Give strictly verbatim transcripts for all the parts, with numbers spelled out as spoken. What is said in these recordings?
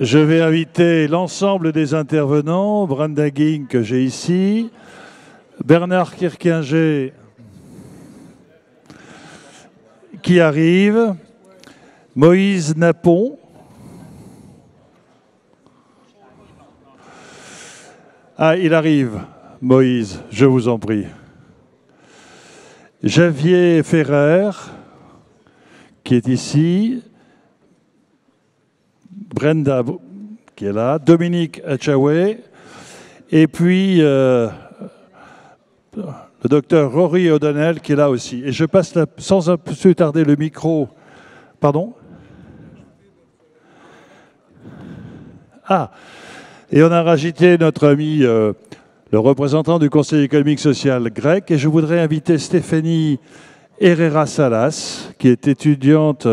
Je vais inviter l'ensemble des intervenants, Brenda King que j'ai ici, Bernard Guirkinger qui arrive, Moïse Napon, ah il arrive, Moïse, je vous en prie, Javier Ferrer qui est ici, Brenda qui est là, Dominique Atchawé, et puis euh, le docteur Rory O'Donnell qui est là aussi. Et je passe la, sans plus tarder le micro. Pardon ? Ah, et on a rajouté notre ami, euh, le représentant du Conseil économique et social grec, et je voudrais inviter Stéphanie Herrera-Salas, qui est étudiante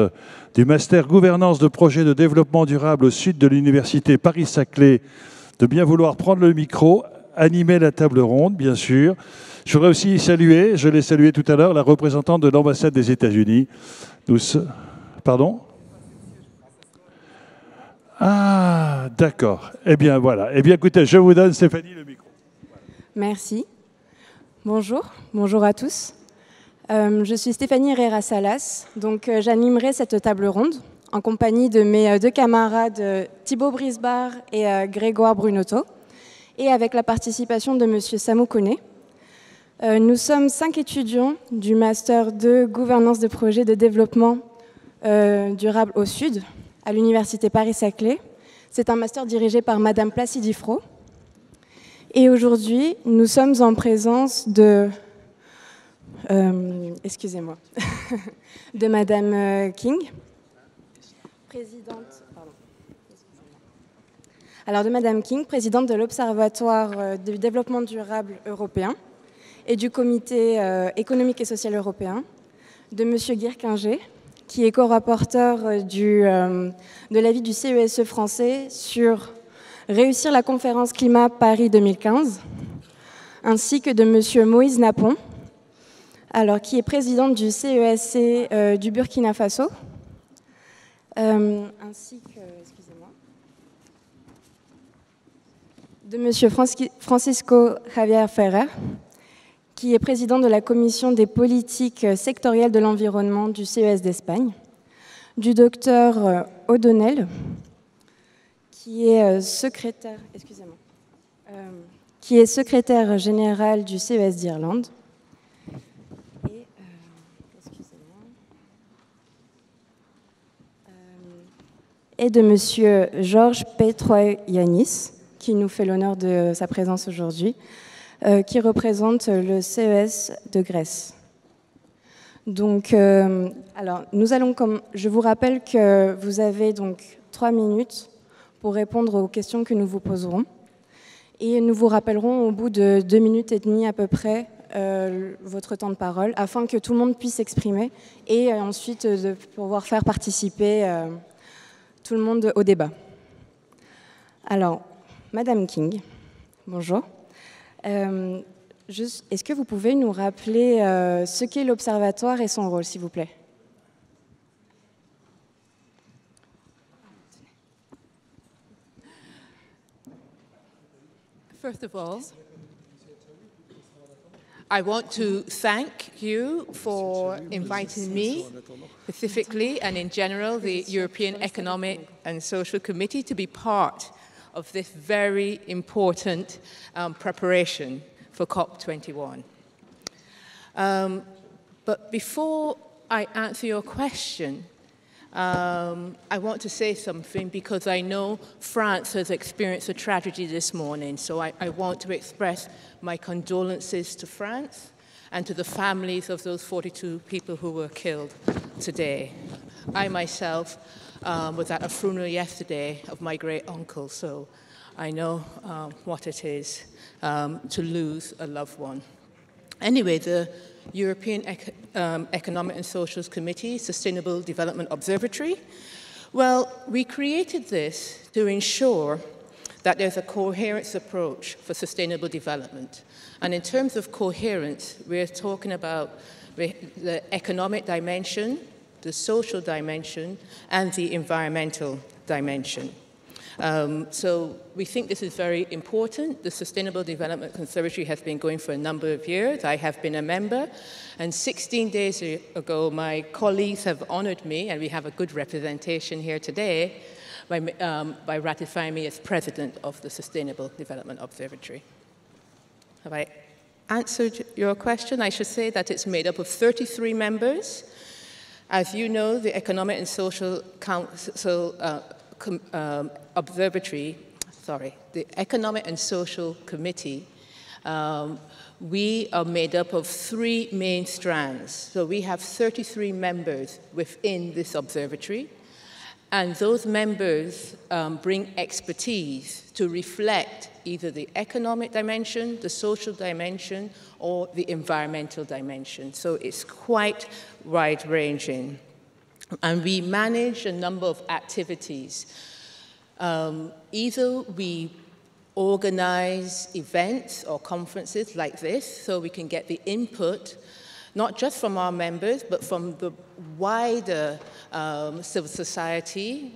du Master Gouvernance de Projet de Développement Durable au sud de l'Université Paris-Saclay, de bien vouloir prendre le micro, animer la table ronde, bien sûr. Je voudrais aussi saluer, je l'ai salué tout à l'heure, la représentante de l'ambassade des États-Unis. Nous... Pardon ? Ah, d'accord. Eh bien, voilà. Eh bien, écoutez, je vous donne, Stéphanie, le micro. Merci. Bonjour. Bonjour à tous. Euh, je suis Stéphanie Herrera-Salas, donc euh, j'animerai cette table ronde en compagnie de mes euh, deux camarades euh, Thibaut Brisebarre et euh, Grégoire Brunotto, et avec la participation de Monsieur Samou Koné. Euh, nous sommes cinq étudiants du Master deux Gouvernance de Projet de Développement euh, Durable au Sud, à l'Université Paris-Saclay. C'est un master dirigé par Madame Placidifro. Et aujourd'hui, nous sommes en présence de... Euh, excusez-moi, de Madame King, présidente, pardon. Alors de Madame King, présidente de l'Observatoire du développement durable européen et du Comité euh, économique et social européen, de Monsieur Guirkinger, qui est co-rapporteur du, euh, de l'avis du C E S E français sur réussir la conférence climat Paris deux mille quinze, ainsi que de Monsieur Moïse Napon, alors, qui est présidente du C E S euh, du Burkina Faso, euh, ainsi que, excusez-moi, de Monsieur Franci- Francisco Javier Ferrer, qui est président de la Commission des politiques sectorielles de l'environnement du C E S d'Espagne, du docteur O'Donnell, qui est euh, secrétaire, excusez-moi, euh, qui est secrétaire général du C E S d'Irlande, et de Monsieur Georges Petroyannis, qui nous fait l'honneur de sa présence aujourd'hui, euh, qui représente le C E S de Grèce. Donc, euh, alors, nous allons, comme je vous rappelle que vous avez donc trois minutes pour répondre aux questions que nous vous poserons, et nous vous rappellerons au bout de deux minutes et demie à peu près euh, votre temps de parole, afin que tout le monde puisse s'exprimer et euh, ensuite de pouvoir faire participer. Euh, tout le monde au débat. Alors, Madame King, bonjour. Euh, Est-ce que vous pouvez nous rappeler euh, ce qu'est l'Observatoire et son rôle, s'il vous plaît? First of all, I want to thank you for inviting me, specifically and in general, the European Economic and Social Committee, to be part of this very important um, preparation for COP twenty-one. Um, but before I answer your question, um, I want to say something because I know France has experienced a tragedy this morning, so I, I want to express my condolences to France and to the families of those forty-two people who were killed today. I myself um, was at a funeral yesterday of my great uncle, so I know um, what it is um, to lose a loved one. Anyway, the European Ec um, Economic and Social Committee Sustainable Development Observatory, well, we created this to ensure that there's a coherence approach for sustainable development. And in terms of coherence, we're talking about the economic dimension, the social dimension, and the environmental dimension. Um, so we think this is very important. The Sustainable Development Conservatory has been going for a number of years. I have been a member. And sixteen days ago, my colleagues have honored me, and we have a good representation here today, by, um, by ratifying me as president of the Sustainable Development Observatory. Have I answered your question? I should say that it's made up of thirty-three members. As you know, the Economic and Social Council uh, com, um, Observatory, sorry, the Economic and Social Committee, um, we are made up of three main strands. So we have thirty-three members within this observatory, and those members um, bring expertise to reflect either the economic dimension, the social dimension, or the environmental dimension. So it's quite wide-ranging. And we manage a number of activities. Um, either we organize events or conferences like this so we can get the input not just from our members, but from the wider um, civil society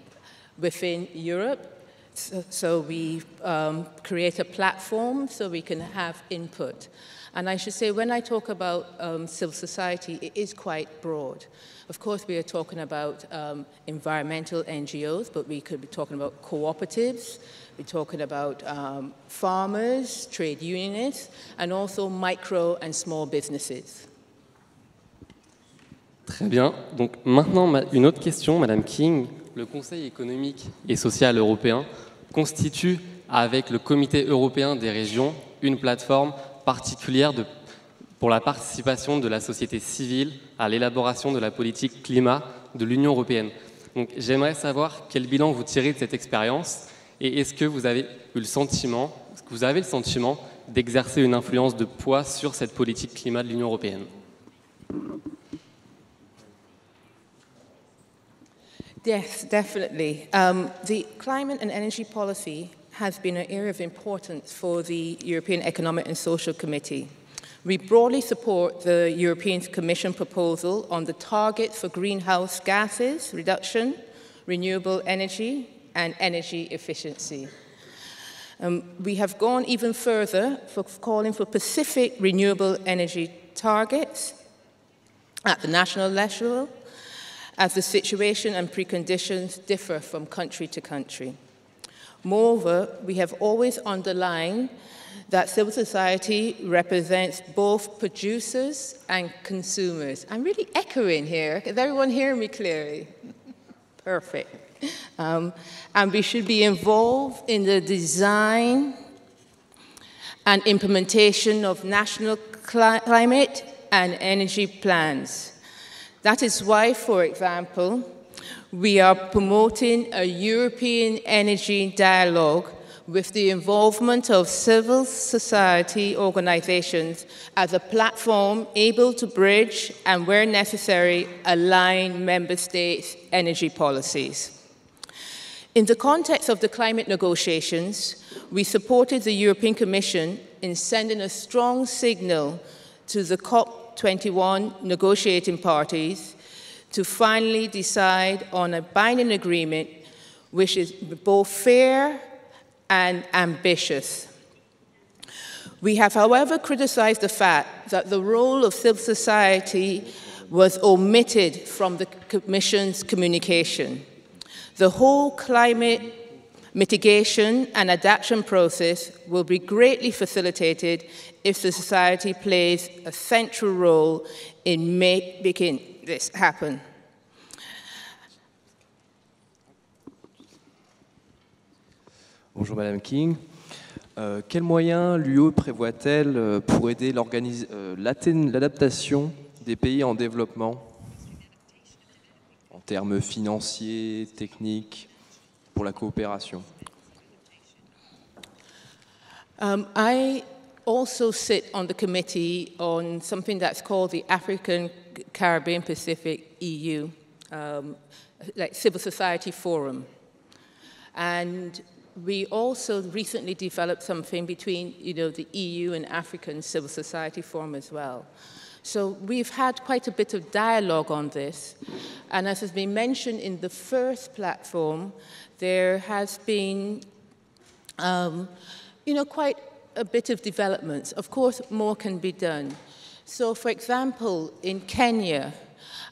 within Europe. So, so we um, create a platform so we can have input. And I should say, when I talk about um, civil society, it is quite broad. Of course, we are talking about um, environmental N G Os, but we could be talking about cooperatives. We're talking about um, farmers, trade unionists, and also micro and small businesses. Très bien. Donc maintenant, une autre question, Madame King. Le Conseil économique et social européen constitue, avec le Comité européen des régions, une plateforme particulière de, pour la participation de la société civile à l'élaboration de la politique climat de l'Union européenne. Donc j'aimerais savoir quel bilan vous tirez de cette expérience et est-ce que vous avez eu le sentiment, est-ce que vous avez le sentiment d'exercer une influence de poids sur cette politique climat de l'Union européenne ? Yes, definitely. Um, the climate and energy policy has been an area of importance for the European Economic and Social Committee. We broadly support the European Commission proposal on the targets for greenhouse gases reduction, renewable energy, and energy efficiency. Um, we have gone even further for calling for specific renewable energy targets at the national level, as the situation and preconditions differ from country to country. Moreover, we have always underlined that civil society represents both producers and consumers. I'm really echoing here. Is everyone hearing me clearly? Perfect. Um, and we should be involved in the design and implementation of national cli- climate and energy plans. That is why, for example, we are promoting a European energy dialogue with the involvement of civil society organizations as a platform able to bridge and, where necessary, align member states' energy policies. In the context of the climate negotiations, we supported the European Commission in sending a strong signal to the COP twenty-one negotiating parties to finally decide on a binding agreement which is both fair and ambitious. We have, however, criticized the fact that the role of civil society was omitted from the Commission's communication. The whole climate mitigation and adaptation process will be greatly facilitated if the society plays a central role in making this happen. Bonjour Madame King. Euh, quels moyens l'U E prévoit-elle pour aider euh, l'adaptation des pays en développement en termes financiers, techniques, pour la coopération? Um, I also sit on the committee on something that's called the African Caribbean Pacific E U, um, like Civil Society Forum. And we also recently developed something between, you know, the E U and African Civil Society Forum as well. So we've had quite a bit of dialogue on this. And as has been mentioned in the first platform, there has been um, you know, quite a bit of developments. Of course, more can be done. So for example, in Kenya,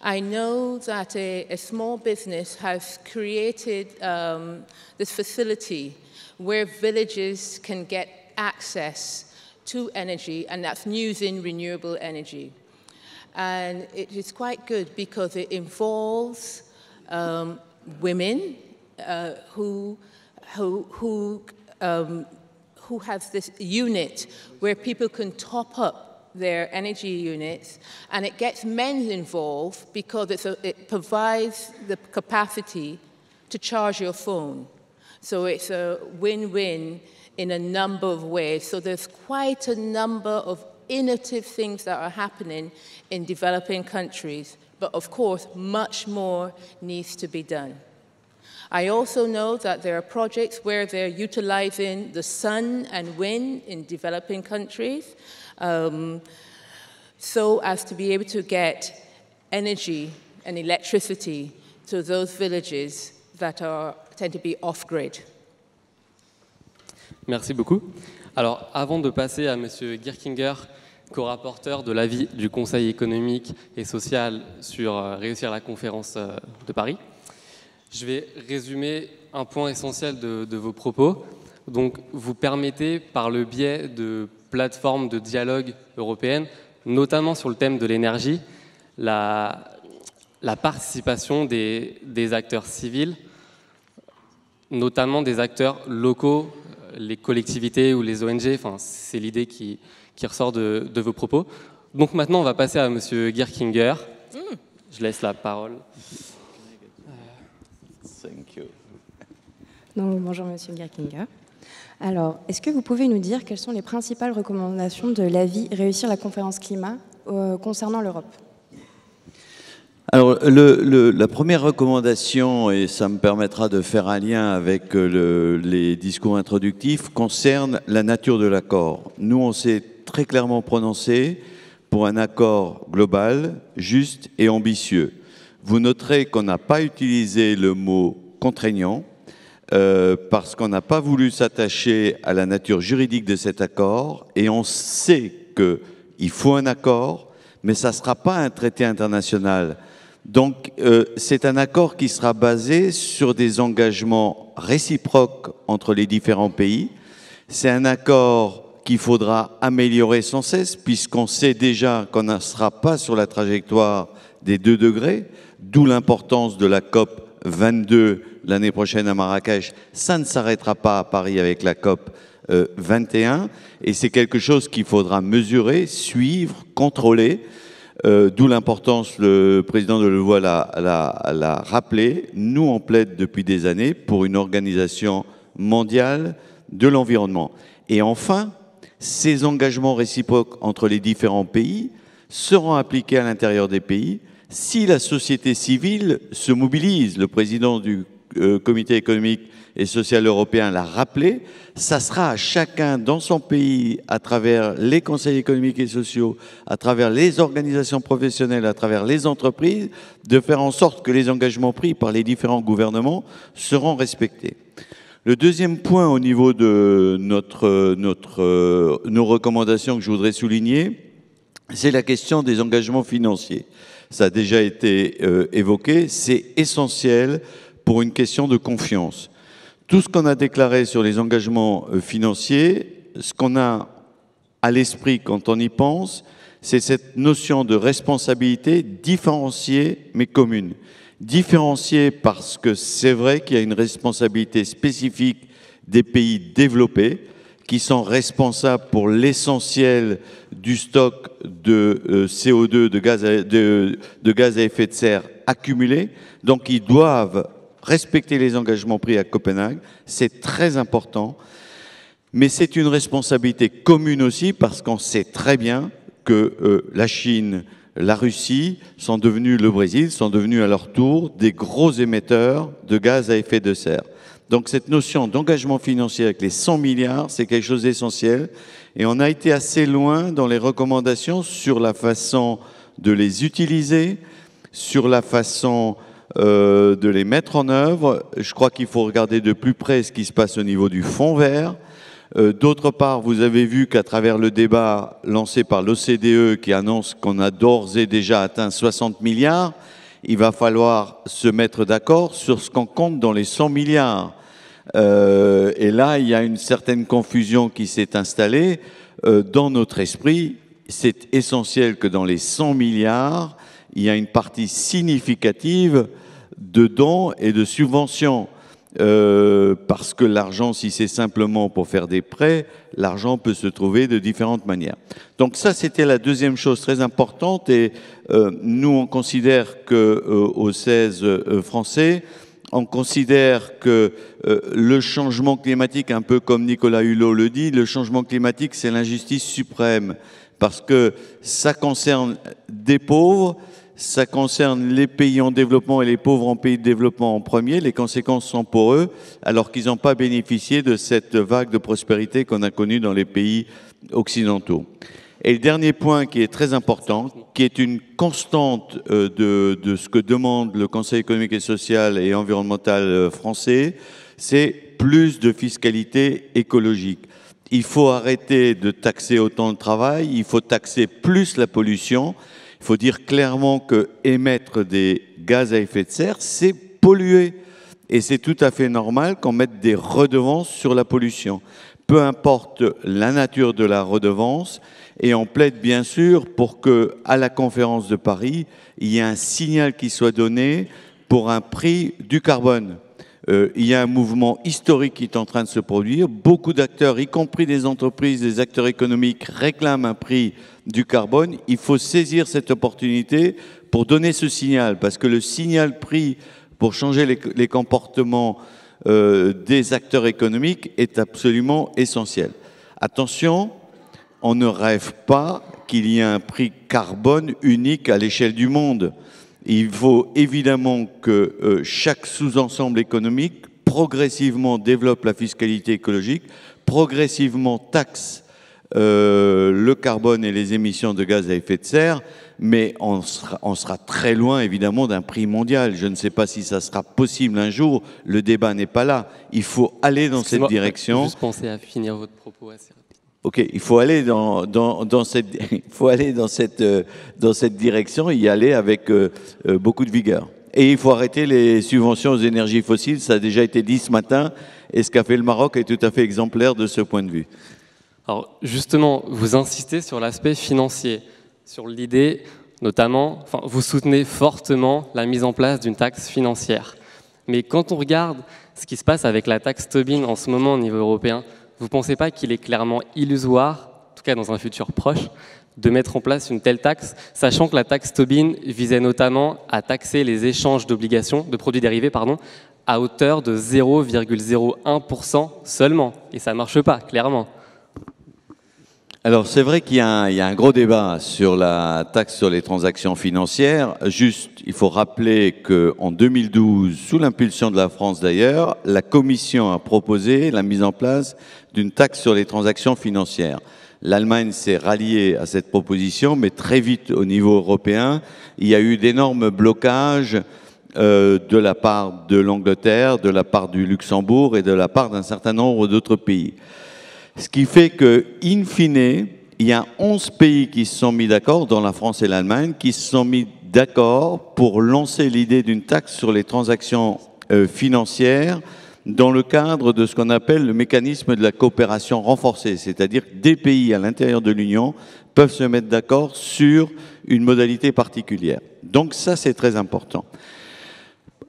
I know that a, a small business has created um, this facility where villages can get access to energy, and that's using renewable energy. And it is quite good because it involves um, women uh, who, who, who, um, who have this unit where people can top up their energy units, and it gets men involved because it's a, it provides the capacity to charge your phone. So it's a win-win in a number of ways. So there's quite a number of innovative things that are happening in developing countries, but of course, much more needs to be done. I also know that there are projects where they're utilizing the sun and wind in developing countries, Um, so as to be able to get energy and electricity to those villages that are, tend to be off-grid. Merci beaucoup. Alors, avant de passer à M. Guirkinger, co-rapporteur de l'avis du Conseil économique et social sur euh, réussir la conférence euh, de Paris, je vais résumer un point essentiel de, de vos propos. Donc, vous permettez, par le biais de plateforme de dialogue européenne, notamment sur le thème de l'énergie, la, la participation des, des acteurs civils, notamment des acteurs locaux, les collectivités ou les O N G, enfin, c'est l'idée qui, qui ressort de, de vos propos. Donc maintenant, on va passer à M. Guirkinger. Mmh. Je laisse la parole. Thank you. Donc, bonjour M. Guirkinger. Alors, est-ce que vous pouvez nous dire quelles sont les principales recommandations de l'avis Réussir la conférence climat euh, concernant l'Europe? Alors, le, le, la première recommandation, et ça me permettra de faire un lien avec le, les discours introductifs, concerne la nature de l'accord. Nous, on s'est très clairement prononcé pour un accord global, juste et ambitieux. Vous noterez qu'on n'a pas utilisé le mot « contraignant », Euh, parce qu'on n'a pas voulu s'attacher à la nature juridique de cet accord, et on sait qu'il faut un accord, mais ça ne sera pas un traité international. Donc euh, c'est un accord qui sera basé sur des engagements réciproques entre les différents pays. C'est un accord qu'il faudra améliorer sans cesse, puisqu'on sait déjà qu'on ne sera pas sur la trajectoire des deux degrés, d'où l'importance de la COP vingt-deux l'année prochaine à Marrakech. Ça ne s'arrêtera pas à Paris avec la COP vingt et un, et c'est quelque chose qu'il faudra mesurer, suivre, contrôler, euh, d'où l'importance, le président de Levoix l'a, l'a, l'a rappelé, nous on plaide depuis des années pour une organisation mondiale de l'environnement. Et enfin, ces engagements réciproques entre les différents pays seront appliqués à l'intérieur des pays si la société civile se mobilise. Le président du Comité économique et social européen l'a rappelé, ça sera à chacun dans son pays, à travers les conseils économiques et sociaux, à travers les organisations professionnelles, à travers les entreprises, de faire en sorte que les engagements pris par les différents gouvernements seront respectés. Le deuxième point au niveau de notre, notre, nos recommandations que je voudrais souligner, c'est la question des engagements financiers. Ça a déjà été euh, évoqué, c'est essentiel pour une question de confiance. Tout ce qu'on a déclaré sur les engagements financiers, ce qu'on a à l'esprit quand on y pense, c'est cette notion de responsabilité différenciée mais commune. Différenciée parce que c'est vrai qu'il y a une responsabilité spécifique des pays développés qui sont responsables pour l'essentiel du stock de C O deux, de gaz à, de, de gaz à effet de serre accumulé, donc ils doivent respecter les engagements pris à Copenhague, c'est très important, mais c'est une responsabilité commune aussi parce qu'on sait très bien que euh, la Chine, la Russie, sont devenus, le Brésil, sont devenus à leur tour des gros émetteurs de gaz à effet de serre. Donc cette notion d'engagement financier avec les cent milliards, c'est quelque chose d'essentiel Et on a été assez loin dans les recommandations sur la façon de les utiliser, sur la façon euh, de les mettre en œuvre. Je crois qu'il faut regarder de plus près ce qui se passe au niveau du fonds vert. Euh, D'autre part, vous avez vu qu'à travers le débat lancé par l'O C D E qui annonce qu'on a d'ores et déjà atteint soixante milliards, il va falloir se mettre d'accord sur ce qu'on compte dans les cent milliards. Euh, et là, il y a une certaine confusion qui s'est installée. Euh, dans notre esprit, c'est essentiel que dans les cent milliards, il y a une partie significative de dons et de subventions. Euh, parce que l'argent, si c'est simplement pour faire des prêts, l'argent peut se trouver de différentes manières. Donc ça, c'était la deuxième chose très importante. Et euh, nous, on considère que euh, au C E S euh, français, on considère que euh, le changement climatique, un peu comme Nicolas Hulot le dit, le changement climatique, c'est l'injustice suprême, parce que ça concerne des pauvres, ça concerne les pays en développement et les pauvres en pays de développement en premier. Les conséquences sont pour eux, alors qu'ils n'ont pas bénéficié de cette vague de prospérité qu'on a connue dans les pays occidentaux. Et le dernier point qui est très important, qui est une constante de, de ce que demande le Conseil économique et social et environnemental français, c'est plus de fiscalité écologique. Il faut arrêter de taxer autant le travail, il faut taxer plus la pollution. Il faut dire clairement que émettre des gaz à effet de serre, c'est polluer. Et c'est tout à fait normal qu'on mette des redevances sur la pollution. Peu importe la nature de la redevance, et on plaide bien sûr pour que, à la conférence de Paris, il y ait un signal qui soit donné pour un prix du carbone. Euh, il y a un mouvement historique qui est en train de se produire. Beaucoup d'acteurs, y compris des entreprises, des acteurs économiques, réclament un prix du carbone. Il faut saisir cette opportunité pour donner ce signal, parce que le signal pris pour changer les, les comportements Euh, des acteurs économiques est absolument essentiel. Attention, on ne rêve pas qu'il y ait un prix carbone unique à l'échelle du monde. Il faut évidemment que euh, chaque sous-ensemble économique progressivement développe la fiscalité écologique, progressivement taxe euh, le carbone et les émissions de gaz à effet de serre, mais on sera, on sera très loin, évidemment, d'un prix mondial. Je ne sais pas si ça sera possible un jour. Le débat n'est pas là. Il faut aller dans cette direction. Juste penser à finir votre propos assez rapidement. Ok, il faut aller dans, dans, dans cette, il faut aller dans cette, euh, dans cette direction, y aller avec euh, euh, beaucoup de vigueur. Et il faut arrêter les subventions aux énergies fossiles. Ça a déjà été dit ce matin. Et ce qu'a fait le Maroc est tout à fait exemplaire de ce point de vue. Alors, justement, vous insistez sur l'aspect financier, sur l'idée, notamment, enfin, vous soutenez fortement la mise en place d'une taxe financière. Mais quand on regarde ce qui se passe avec la taxe Tobin en ce moment au niveau européen, vous ne pensez pas qu'il est clairement illusoire, en tout cas dans un futur proche, de mettre en place une telle taxe, sachant que la taxe Tobin visait notamment à taxer les échanges d'obligations, de produits dérivés, pardon, à hauteur de zéro virgule zéro un pour cent seulement. Et ça ne marche pas, clairement. Alors c'est vrai qu'il y, y a un gros débat sur la taxe sur les transactions financières. Juste, il faut rappeler qu'en deux mille douze, sous l'impulsion de la France d'ailleurs, la Commission a proposé la mise en place d'une taxe sur les transactions financières. L'Allemagne s'est ralliée à cette proposition, mais très vite au niveau européen, il y a eu d'énormes blocages euh, de la part de l'Angleterre, de la part du Luxembourg et de la part d'un certain nombre d'autres pays. Ce qui fait que, in fine, il y a onze pays qui se sont mis d'accord, dont la France et l'Allemagne, qui se sont mis d'accord pour lancer l'idée d'une taxe sur les transactions euh, financières dans le cadre de ce qu'on appelle le mécanisme de la coopération renforcée, c'est-à-dire que des pays à l'intérieur de l'Union peuvent se mettre d'accord sur une modalité particulière. Donc ça, c'est très important.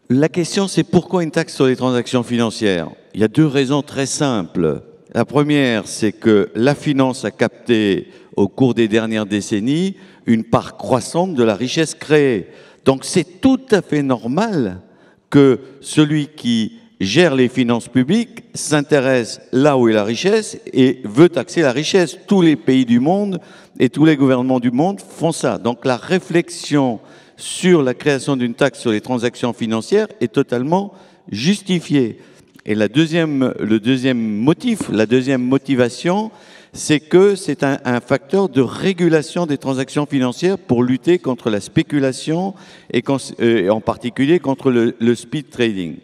La question, c'est pourquoi une taxe sur les transactions financières? Il y a deux raisons très simples. La première, c'est que la finance a capté, au cours des dernières décennies, une part croissante de la richesse créée. Donc c'est tout à fait normal que celui qui gère les finances publiques s'intéresse là où est la richesse et veut taxer la richesse. Tous les pays du monde et tous les gouvernements du monde font ça. Donc la réflexion sur la création d'une taxe sur les transactions financières est totalement justifiée. Et la deuxième, le deuxième motif, la deuxième motivation, c'est que c'est un, un facteur de régulation des transactions financières pour lutter contre la spéculation et, euh, et en particulier contre le, le speed trading.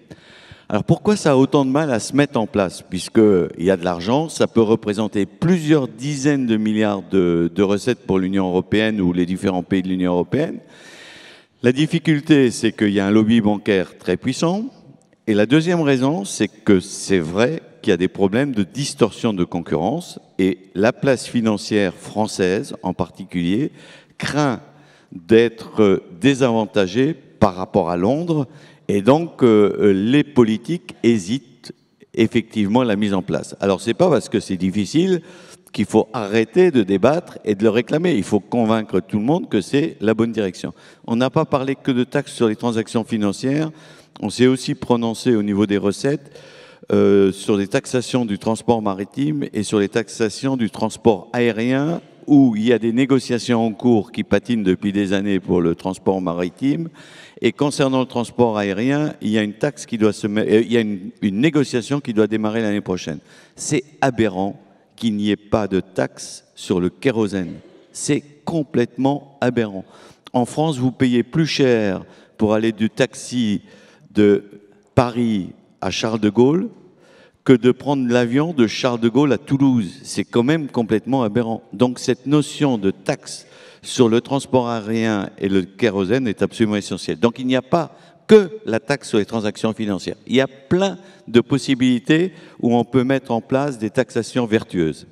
Alors pourquoi ça a autant de mal à se mettre en place? Puisqu'il y a de l'argent, ça peut représenter plusieurs dizaines de milliards de, de recettes pour l'Union européenne ou les différents pays de l'Union européenne. La difficulté, c'est qu'il y a un lobby bancaire très puissant. Et la deuxième raison, c'est que c'est vrai qu'il y a des problèmes de distorsion de concurrence. Et la place financière française, en particulier, craint d'être désavantagée par rapport à Londres. Et donc, euh, les politiques hésitent effectivement à la mise en place. Alors, ce n'est pas parce que c'est difficile qu'il faut arrêter de débattre et de le réclamer. Il faut convaincre tout le monde que c'est la bonne direction. On n'a pas parlé que de taxes sur les transactions financières. On s'est aussi prononcé au niveau des recettes euh, sur les taxations du transport maritime et sur les taxations du transport aérien, où il y a des négociations en cours qui patinent depuis des années pour le transport maritime. Et concernant le transport aérien, il y a une taxe qui doit se mettre, il y a une, une négociation qui doit démarrer l'année prochaine. C'est aberrant qu'il n'y ait pas de taxe sur le kérosène. C'est complètement aberrant. En France, vous payez plus cher pour aller du taxi de Paris à Charles de Gaulle que de prendre l'avion de Charles de Gaulle à Toulouse. C'est quand même complètement aberrant. Donc cette notion de taxe sur le transport aérien et le kérosène est absolument essentielle. Donc il n'y a pas que la taxe sur les transactions financières. Il y a plein de possibilités où on peut mettre en place des taxations vertueuses.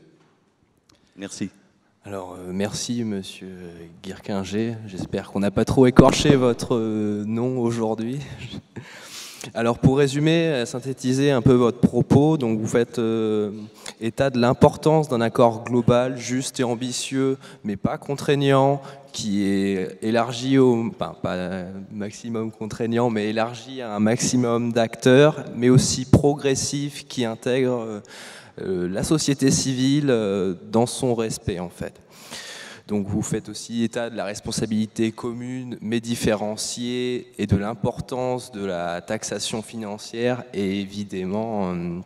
Merci. Alors merci Monsieur Guirkinger. J'espère qu'on n'a pas trop écorché votre nom aujourd'hui. Alors pour résumer, synthétiser un peu votre propos, donc vous faites euh, état de l'importance d'un accord global, juste et ambitieux, mais pas contraignant, qui est élargi au, enfin, pas maximum contraignant, mais élargi à un maximum d'acteurs, mais aussi progressif, qui intègre euh, la société civile euh, dans son respect en fait. Donc vous faites aussi état de la responsabilité commune, mais différenciée, et de l'importance de la taxation financière et évidemment euh,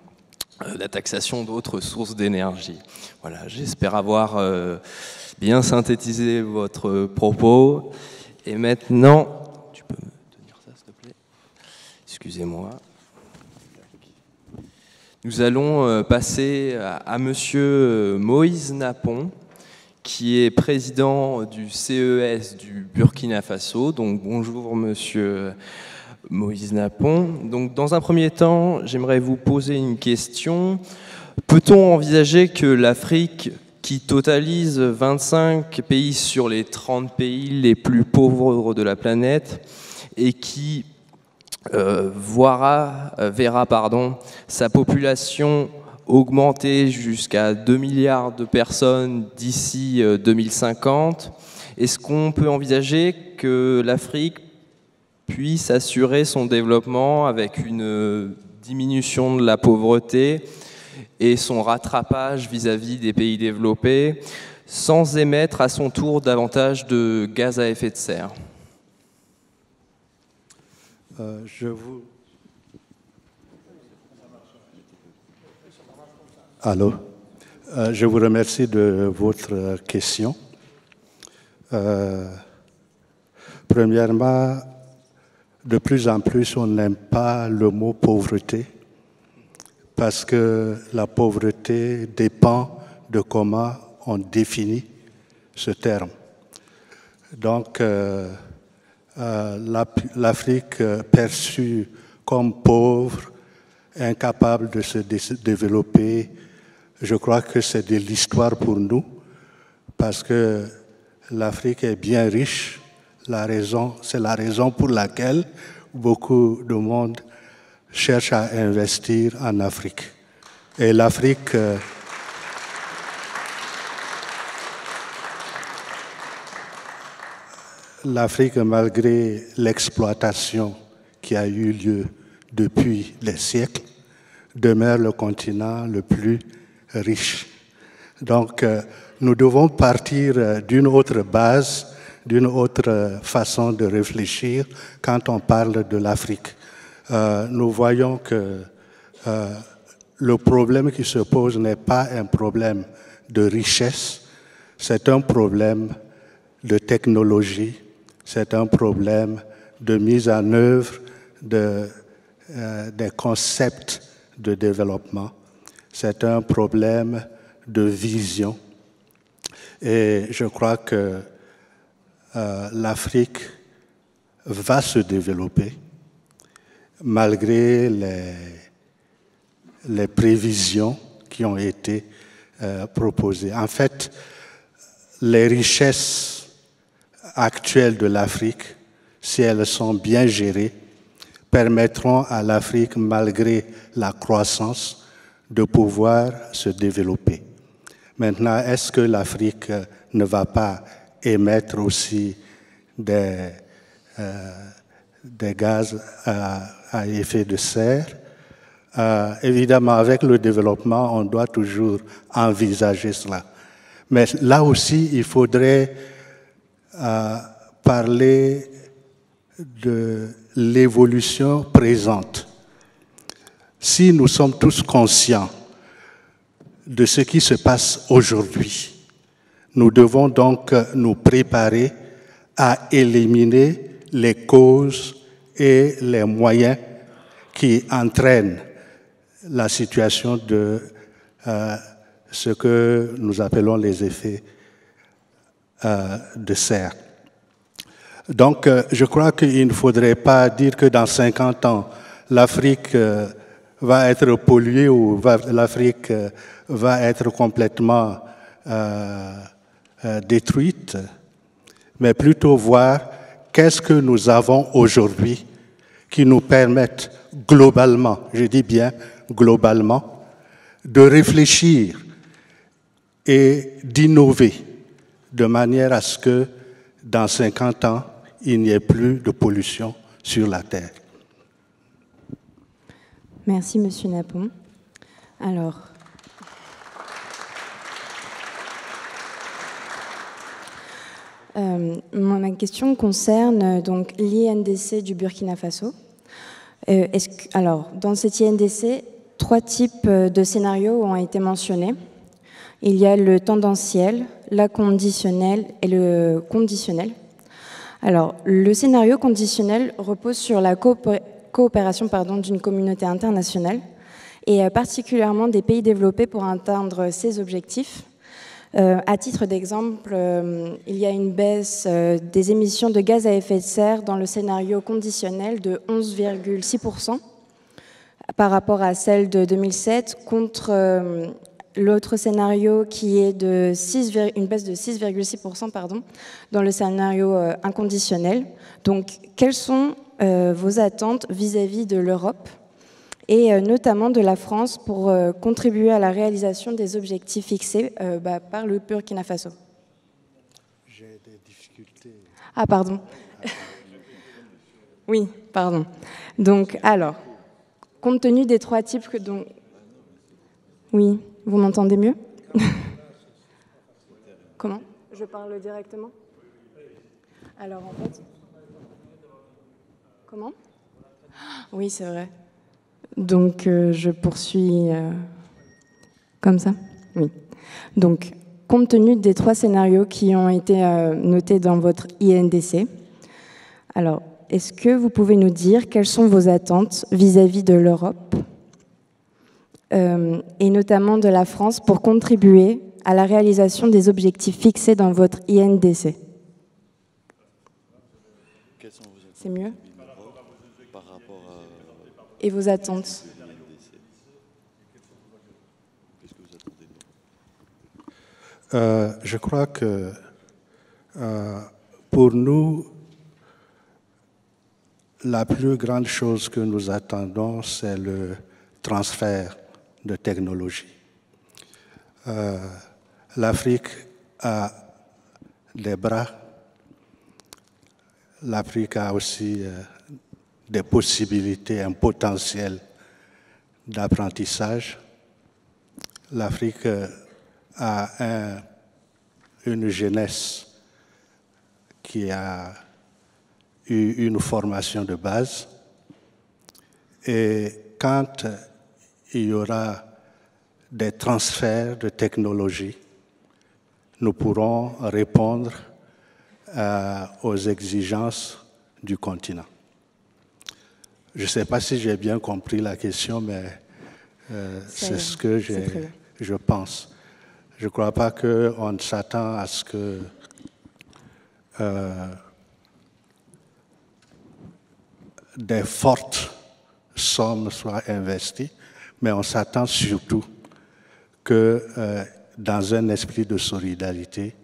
la taxation d'autres sources d'énergie. Voilà, j'espère avoir euh, bien synthétisé votre propos. Et maintenant, tu peux me tenir ça s'il te plaît? Excusez-moi. Nous allons euh, passer à, à Monsieur Moïse Napon, qui est président du C E S du Burkina Faso. Donc bonjour Monsieur Moïse Napon. Donc dans un premier temps, j'aimerais vous poser une question. Peut-on envisager que l'Afrique, qui totalise vingt-cinq pays sur les trente pays les plus pauvres de la planète et qui euh, voira, euh, verra pardon, sa population augmenter jusqu'à deux milliards de personnes d'ici deux mille cinquante, est-ce qu'on peut envisager que l'Afrique puisse assurer son développement avec une diminution de la pauvreté et son rattrapage vis-à-vis des pays développés, sans émettre à son tour davantage de gaz à effet de serre? euh, Je vous... Allô, euh, je vous remercie de votre question. Euh, premièrement, de plus en plus, on n'aime pas le mot pauvreté parce que la pauvreté dépend de comment on définit ce terme. Donc, euh, euh, l'Afrique perçue comme pauvre, incapable de se développer, je crois que c'est de l'histoire pour nous, parce que l'Afrique est bien riche. La raison, c'est la raison pour laquelle beaucoup de monde cherche à investir en Afrique. Et l'Afrique, euh, l'Afrique, malgré l'exploitation qui a eu lieu depuis des siècles, demeure le continent le plus riche. Donc, euh, nous devons partir euh, d'une autre base, d'une autre euh, façon de réfléchir quand on parle de l'Afrique. Euh, nous voyons que euh, le problème qui se pose n'est pas un problème de richesse, c'est un problème de technologie, c'est un problème de mise en œuvre de, euh, des concepts de développement, c'est un problème de vision. Et je crois que euh, l'Afrique va se développer malgré les, les prévisions qui ont été euh, proposées. En fait, les richesses actuelles de l'Afrique, si elles sont bien gérées, permettront à l'Afrique, malgré la croissance, de pouvoir se développer. Maintenant, est-ce que l'Afrique ne va pas émettre aussi des, euh, des gaz à, à effet de serre? euh, Évidemment, avec le développement, on doit toujours envisager cela. Mais là aussi, il faudrait euh, parler de l'évolution présente. Si nous sommes tous conscients de ce qui se passe aujourd'hui, nous devons donc nous préparer à éliminer les causes et les moyens qui entraînent la situation de euh, ce que nous appelons les effets euh, de serre. Donc, euh, je crois qu'il ne faudrait pas dire que dans cinquante ans, l'Afrique euh, va être polluée ou l'Afrique euh, va être complètement euh, euh, détruite, mais plutôt voir qu'est-ce que nous avons aujourd'hui qui nous permettent globalement, je dis bien globalement, de réfléchir et d'innover de manière à ce que dans cinquante ans, il n'y ait plus de pollution sur la Terre. Merci, Monsieur Napon. Alors, euh, ma question concerne donc l'I N D C du Burkina Faso. Euh, est-ce que, alors, dans cet I N D C, trois types de scénarios ont été mentionnés. Il y a le tendanciel, la conditionnelle et le conditionnel. Alors, le scénario conditionnel repose sur la coopération pardon, d'une communauté internationale et particulièrement des pays développés pour atteindre ces objectifs. Euh, à titre d'exemple, euh, il y a une baisse euh, des émissions de gaz à effet de serre dans le scénario conditionnel de onze virgule six pour cent par rapport à celle de deux mille sept contre... Euh, L'autre scénario qui est de six, une baisse de six virgule six pour cent pardon, dans le scénario inconditionnel. Donc, quelles sont euh, vos attentes vis-à-vis de l'Europe et euh, notamment de la France pour euh, contribuer à la réalisation des objectifs fixés euh, bah, par le Burkina Faso? J'ai des difficultés. Ah, pardon. Oui, pardon. Donc, alors, compte tenu des trois types que... Donc, oui. Vous m'entendez mieux? Comment? Je parle directement? Alors en fait... Comment? Oui, c'est vrai. Donc euh, je poursuis euh, comme ça? Oui. Donc, compte tenu des trois scénarios qui ont été euh, notés dans votre I N D C, alors est-ce que vous pouvez nous dire quelles sont vos attentes vis-à-vis de l'Europe ? Euh, et notamment de la France, pour contribuer à la réalisation des objectifs fixés dans votre I N D C. C'est mieux ? Par rapport à... Et vos attentes ? euh, Je crois que euh, pour nous, la plus grande chose que nous attendons, c'est le transfert de technologie. Euh, L'Afrique a des bras, l'Afrique a aussi euh, des possibilités, un potentiel d'apprentissage. L'Afrique a un, une jeunesse qui a eu une formation de base, et quand il y aura des transferts de technologies nous pourrons répondre euh, aux exigences du continent. Je ne sais pas si j'ai bien compris la question, mais euh, c'est ce que je pense. Je ne crois pas qu'on s'attend à ce que euh, des fortes sommes soient investies, mais on s'attend surtout que euh, dans un esprit de solidarité,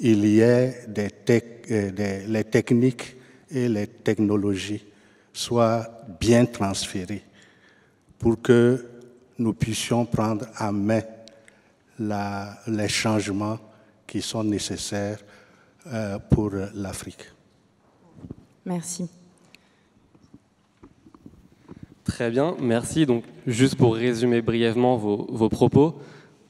il y ait des tec- des, les techniques et les technologies soient bien transférées pour que nous puissions prendre en main la, les changements qui sont nécessaires euh, pour l'Afrique. Merci. Très bien, merci. Donc, juste pour résumer brièvement vos, vos propos,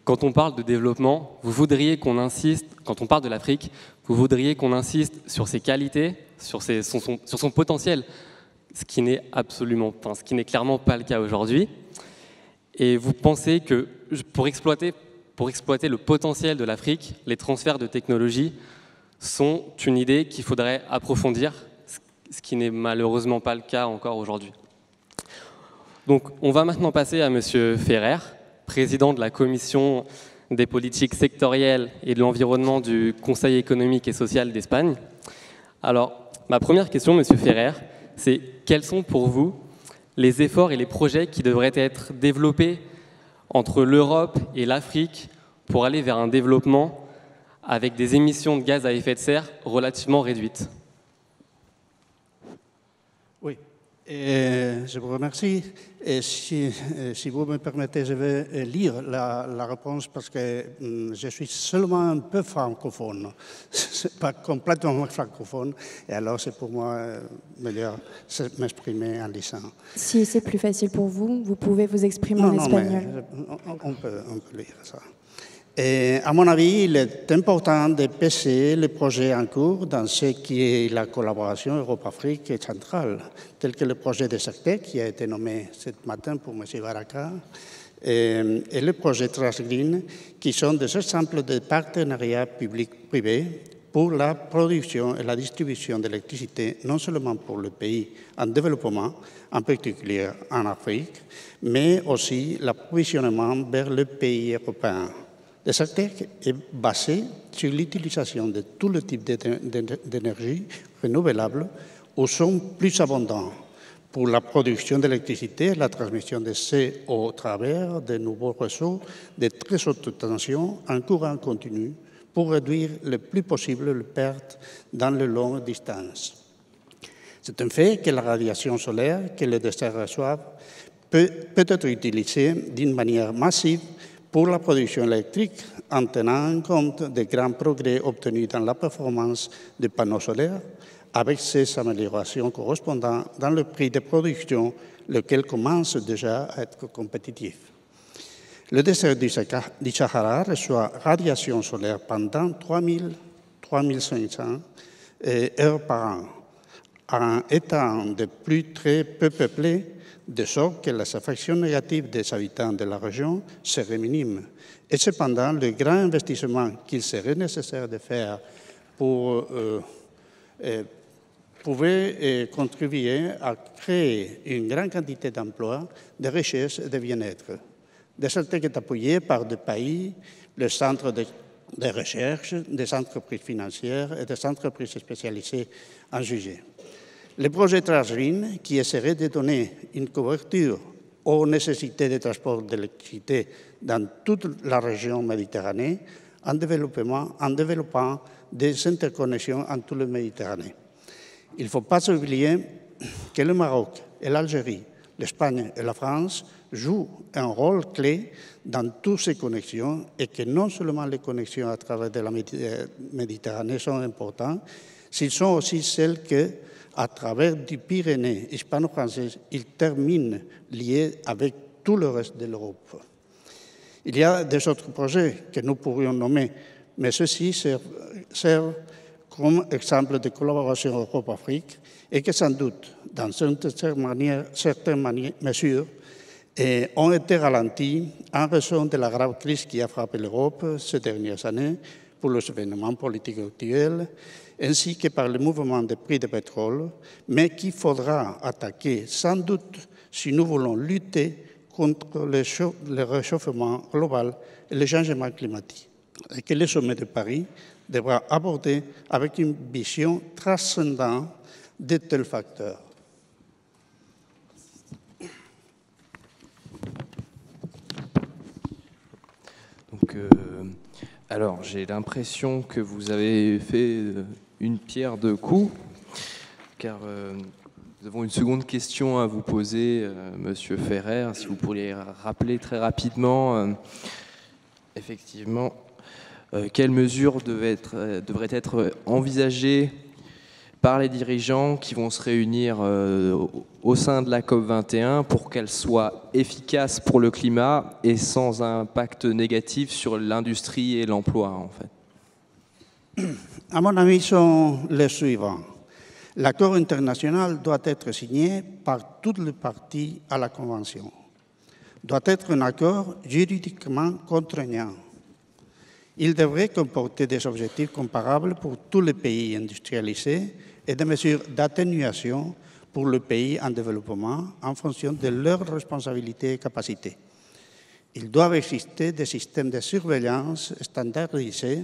quand on parle de développement, vous voudriez qu'on insiste, quand on parle de l'Afrique, vous voudriez qu'on insiste sur ses qualités, sur, ses, son, son, sur son potentiel, ce qui n'est absolument, enfin, ce qui n'est clairement pas le cas aujourd'hui. Et vous pensez que pour exploiter, pour exploiter le potentiel de l'Afrique, les transferts de technologies sont une idée qu'il faudrait approfondir, ce qui n'est malheureusement pas le cas encore aujourd'hui. Donc, on va maintenant passer à M. Ferrer, président de la Commission des politiques sectorielles et de l'environnement du Conseil économique et social d'Espagne. Alors, ma première question, Monsieur Ferrer, c'est quels sont pour vous les efforts et les projets qui devraient être développés entre l'Europe et l'Afrique pour aller vers un développement avec des émissions de gaz à effet de serre relativement réduites? Oui. Et je vous remercie. Et si, si vous me permettez, je vais lire la, la réponse parce que je suis seulement un peu francophone, pas complètement francophone, et alors c'est pour moi meilleur m'exprimer en lisant. Si c'est plus facile pour vous, vous pouvez vous exprimer non, en non, espagnol. Mais on, on, peut, on peut lire ça. Et à mon avis, il est important de placer les projets en cours dans ce qui est la collaboration Europe-Afrique centrale, tel que le projet de SAPTEC qui a été nommé ce matin pour M. Baraka, et, et le projet Transgreen, qui sont des exemples de partenariats public-privé pour la production et la distribution d'électricité, non seulement pour le pays en développement, en particulier en Afrique, mais aussi l'approvisionnement vers le pays européen. Le secteur est basé sur l'utilisation de tous les types d'énergie renouvelable ou sont plus abondants pour la production d'électricité et la transmission de C E au travers de nouveaux réseaux de très haute tension en courant continu pour réduire le plus possible les pertes dans les longues distances. C'est un fait que la radiation solaire que les déserts reçoivent peut, peut être utilisée d'une manière massive pour la production électrique, en tenant compte des grands progrès obtenus dans la performance des panneaux solaires, avec ces améliorations correspondantes dans le prix de production, lequel commence déjà à être compétitif. Le désert du Sahara reçoit radiation solaire pendant trois mille à trois mille cinq cents heures par an, en étant de plus très peu peuplé, de sorte que les affections négatives des habitants de la région seraient minimes. Et cependant, le grand investissement qu'il serait nécessaire de faire pour euh, euh, pouvait euh, contribuer à créer une grande quantité d'emplois, de richesses et de bien-être. De sorte qu'il est appuyé par des pays, le centre de de recherche, des entreprises financières et des entreprises spécialisées en juger. Le projet Transgreen, qui essaierait de donner une couverture aux nécessités de transport d'électricité dans toute la région méditerranéenne, en, en développant des interconnexions en toute la Méditerranée. Il ne faut pas oublier que le Maroc et l'Algérie, l'Espagne et la France jouent un rôle clé dans toutes ces connexions et que non seulement les connexions à travers de la Méditerranée sont importantes, mais sont aussi celles que à travers du Pyrénées hispano-français, il termine lié avec tout le reste de l'Europe. Il y a des autres projets que nous pourrions nommer, mais ceux-ci servent comme exemple de collaboration Europe-Afrique et que sans doute, dans une certaine mesure, ont été ralentis en raison de la grave crise qui a frappé l'Europe ces dernières années, pour les événements politiques actuels, ainsi que par le mouvement des prix du pétrole, mais qu'il faudra attaquer sans doute si nous voulons lutter contre le réchauffement global et le changement climatique, et que le sommet de Paris devra aborder avec une vision transcendante de tels facteurs. Donc, euh, alors, j'ai l'impression que vous avez fait une pierre deux coups, car euh, nous avons une seconde question à vous poser, euh, Monsieur Ferrer, si vous pourriez rappeler très rapidement, euh, effectivement, euh, quelles mesures devaient être, euh, devraient être envisagées par les dirigeants qui vont se réunir euh, au sein de la COP vingt et un pour qu'elle soit efficace pour le climat et sans impact négatif sur l'industrie et l'emploi, en fait. À mon avis, sont les suivants. L'accord international doit être signé par toutes les parties à la Convention. Doit être un accord juridiquement contraignant. Il devrait comporter des objectifs comparables pour tous les pays industrialisés et des mesures d'atténuation pour les pays en développement en fonction de leurs responsabilités et capacités. Il doit exister des systèmes de surveillance standardisés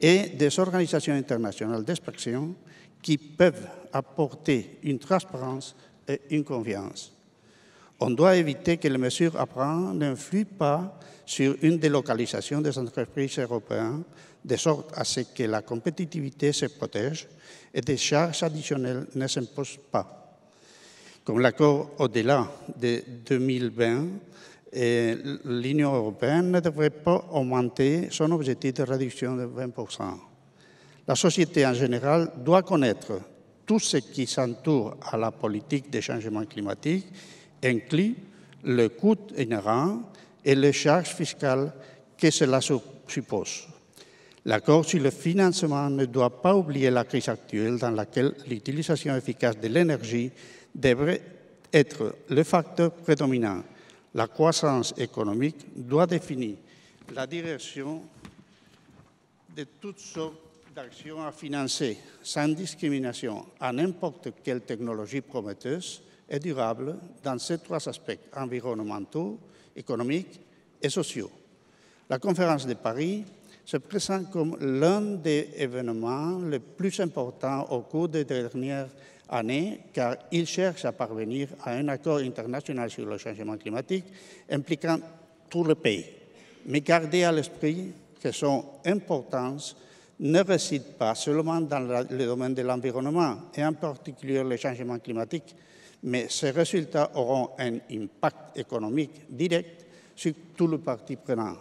et des organisations internationales d'inspection qui peuvent apporter une transparence et une confiance. On doit éviter que les mesures à prendre n'influent pas sur une délocalisation des entreprises européennes, de sorte à ce que la compétitivité se protège et des charges additionnelles ne s'imposent pas. Comme l'accord au-delà de deux mille vingt, l'Union européenne ne devrait pas augmenter son objectif de réduction de vingt pour cent. La société en général doit connaître tout ce qui s'entoure à la politique des changements climatiques, inclut le coût inhérent et les charges fiscales que cela suppose. L'accord sur le financement ne doit pas oublier la crise actuelle dans laquelle l'utilisation efficace de l'énergie devrait être le facteur prédominant. La croissance économique doit définir la direction de toutes sortes d'actions à financer sans discrimination à n'importe quelle technologie prometteuse et durable dans ces trois aspects environnementaux, économiques et sociaux. La conférence de Paris se présente comme l'un des événements les plus importants au cours des dernières années car il cherche à parvenir à un accord international sur le changement climatique impliquant tous les pays. Mais gardez à l'esprit que son importance ne réside pas seulement dans le domaine de l'environnement et en particulier le changement climatique, mais ces résultats auront un impact économique direct sur tout le parti prenant.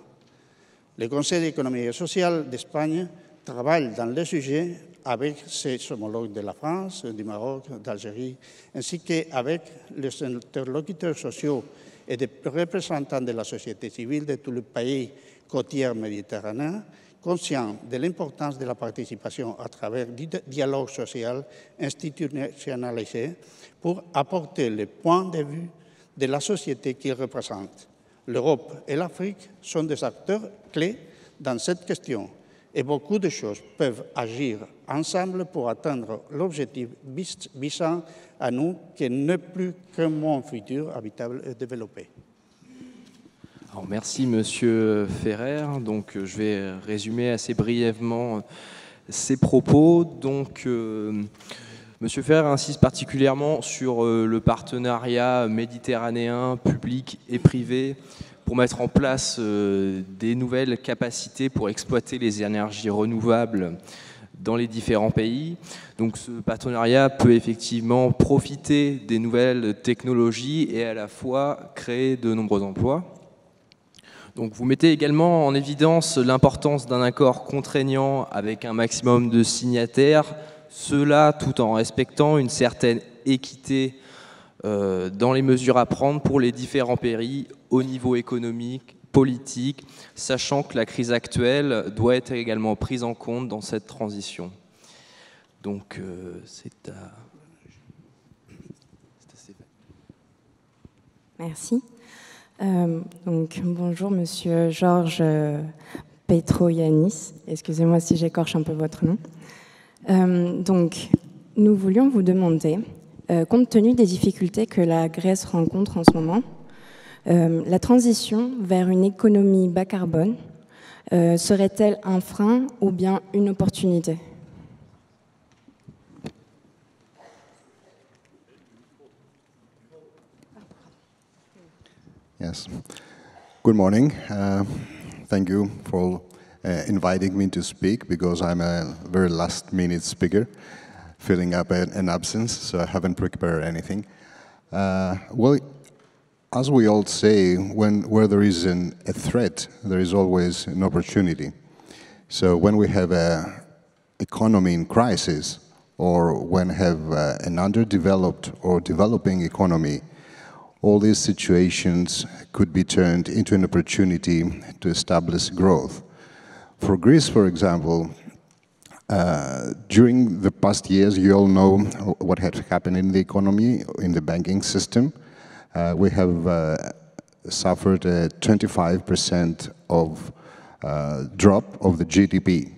Le Conseil économique et social d'Espagne travaille dans le sujet avec ses homologues de la France, du Maroc, d'Algérie, ainsi qu'avec les interlocuteurs sociaux et des représentants de la société civile de tous les pays côtiers méditerranéens, conscients de l'importance de la participation à travers du dialogue social institutionnalisé pour apporter le point de vue de la société qu'il représente. L'Europe et l'Afrique sont des acteurs clés dans cette question et beaucoup de choses peuvent agir ensemble pour atteindre l'objectif visant à nous qui n'est plus qu'un monde futur habitable et développé. Alors, merci Monsieur Ferrer. Donc, je vais résumer assez brièvement ses propos. Donc, euh, Monsieur Ferrer insiste particulièrement sur euh, le partenariat méditerranéen public et privé pour mettre en place euh, des nouvelles capacités pour exploiter les énergies renouvelables dans les différents pays. Donc ce partenariat peut effectivement profiter des nouvelles technologies et à la fois créer de nombreux emplois. Donc vous mettez également en évidence l'importance d'un accord contraignant avec un maximum de signataires, cela tout en respectant une certaine équité euh, dans les mesures à prendre pour les différents pays au niveau économique, politique, sachant que la crise actuelle doit être également prise en compte dans cette transition. Donc euh, c'est à... Merci. Euh, donc, bonjour Monsieur Georges Petroyannis. Excusez-moi si j'écorche un peu votre nom. Euh, donc, nous voulions vous demander, euh, compte tenu des difficultés que la Grèce rencontre en ce moment, euh, la transition vers une économie bas carbone euh, serait-elle un frein ou bien une opportunité ? Yes. Good morning. Uh, thank you for uh, inviting me to speak, because I'm a very last-minute speaker, filling up an, an absence, so I haven't prepared anything. Uh, well, as we all say, when where there is an, a threat, there is always an opportunity. So when we have an economy in crisis, or when have uh, an underdeveloped or developing economy, all these situations could be turned into an opportunity to establish growth. For Greece, for example, uh, during the past years, you all know what had happened in the economy, in the banking system. Uh, we have uh, suffered a twenty-five percent of uh, drop of the G D P.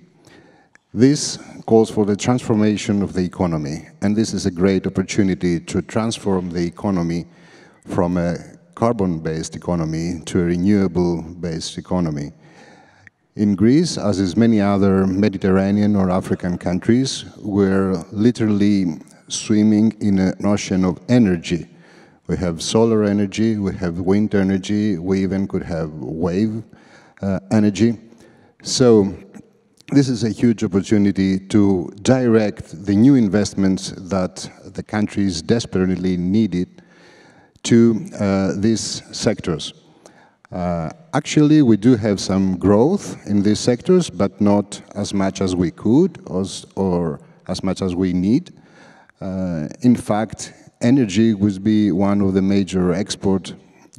This calls for the transformation of the economy, and this is a great opportunity to transform the economy from a carbon-based economy to a renewable-based economy. In Greece, as in many other Mediterranean or African countries, we're literally swimming in an ocean of energy. We have solar energy, we have wind energy, we even could have wave uh, energy. So this is a huge opportunity to direct the new investments that the countries desperately needed to uh, these sectors. Uh, actually, we do have some growth in these sectors, but not as much as we could or, or as much as we need. Uh, in fact, energy would be one of the major export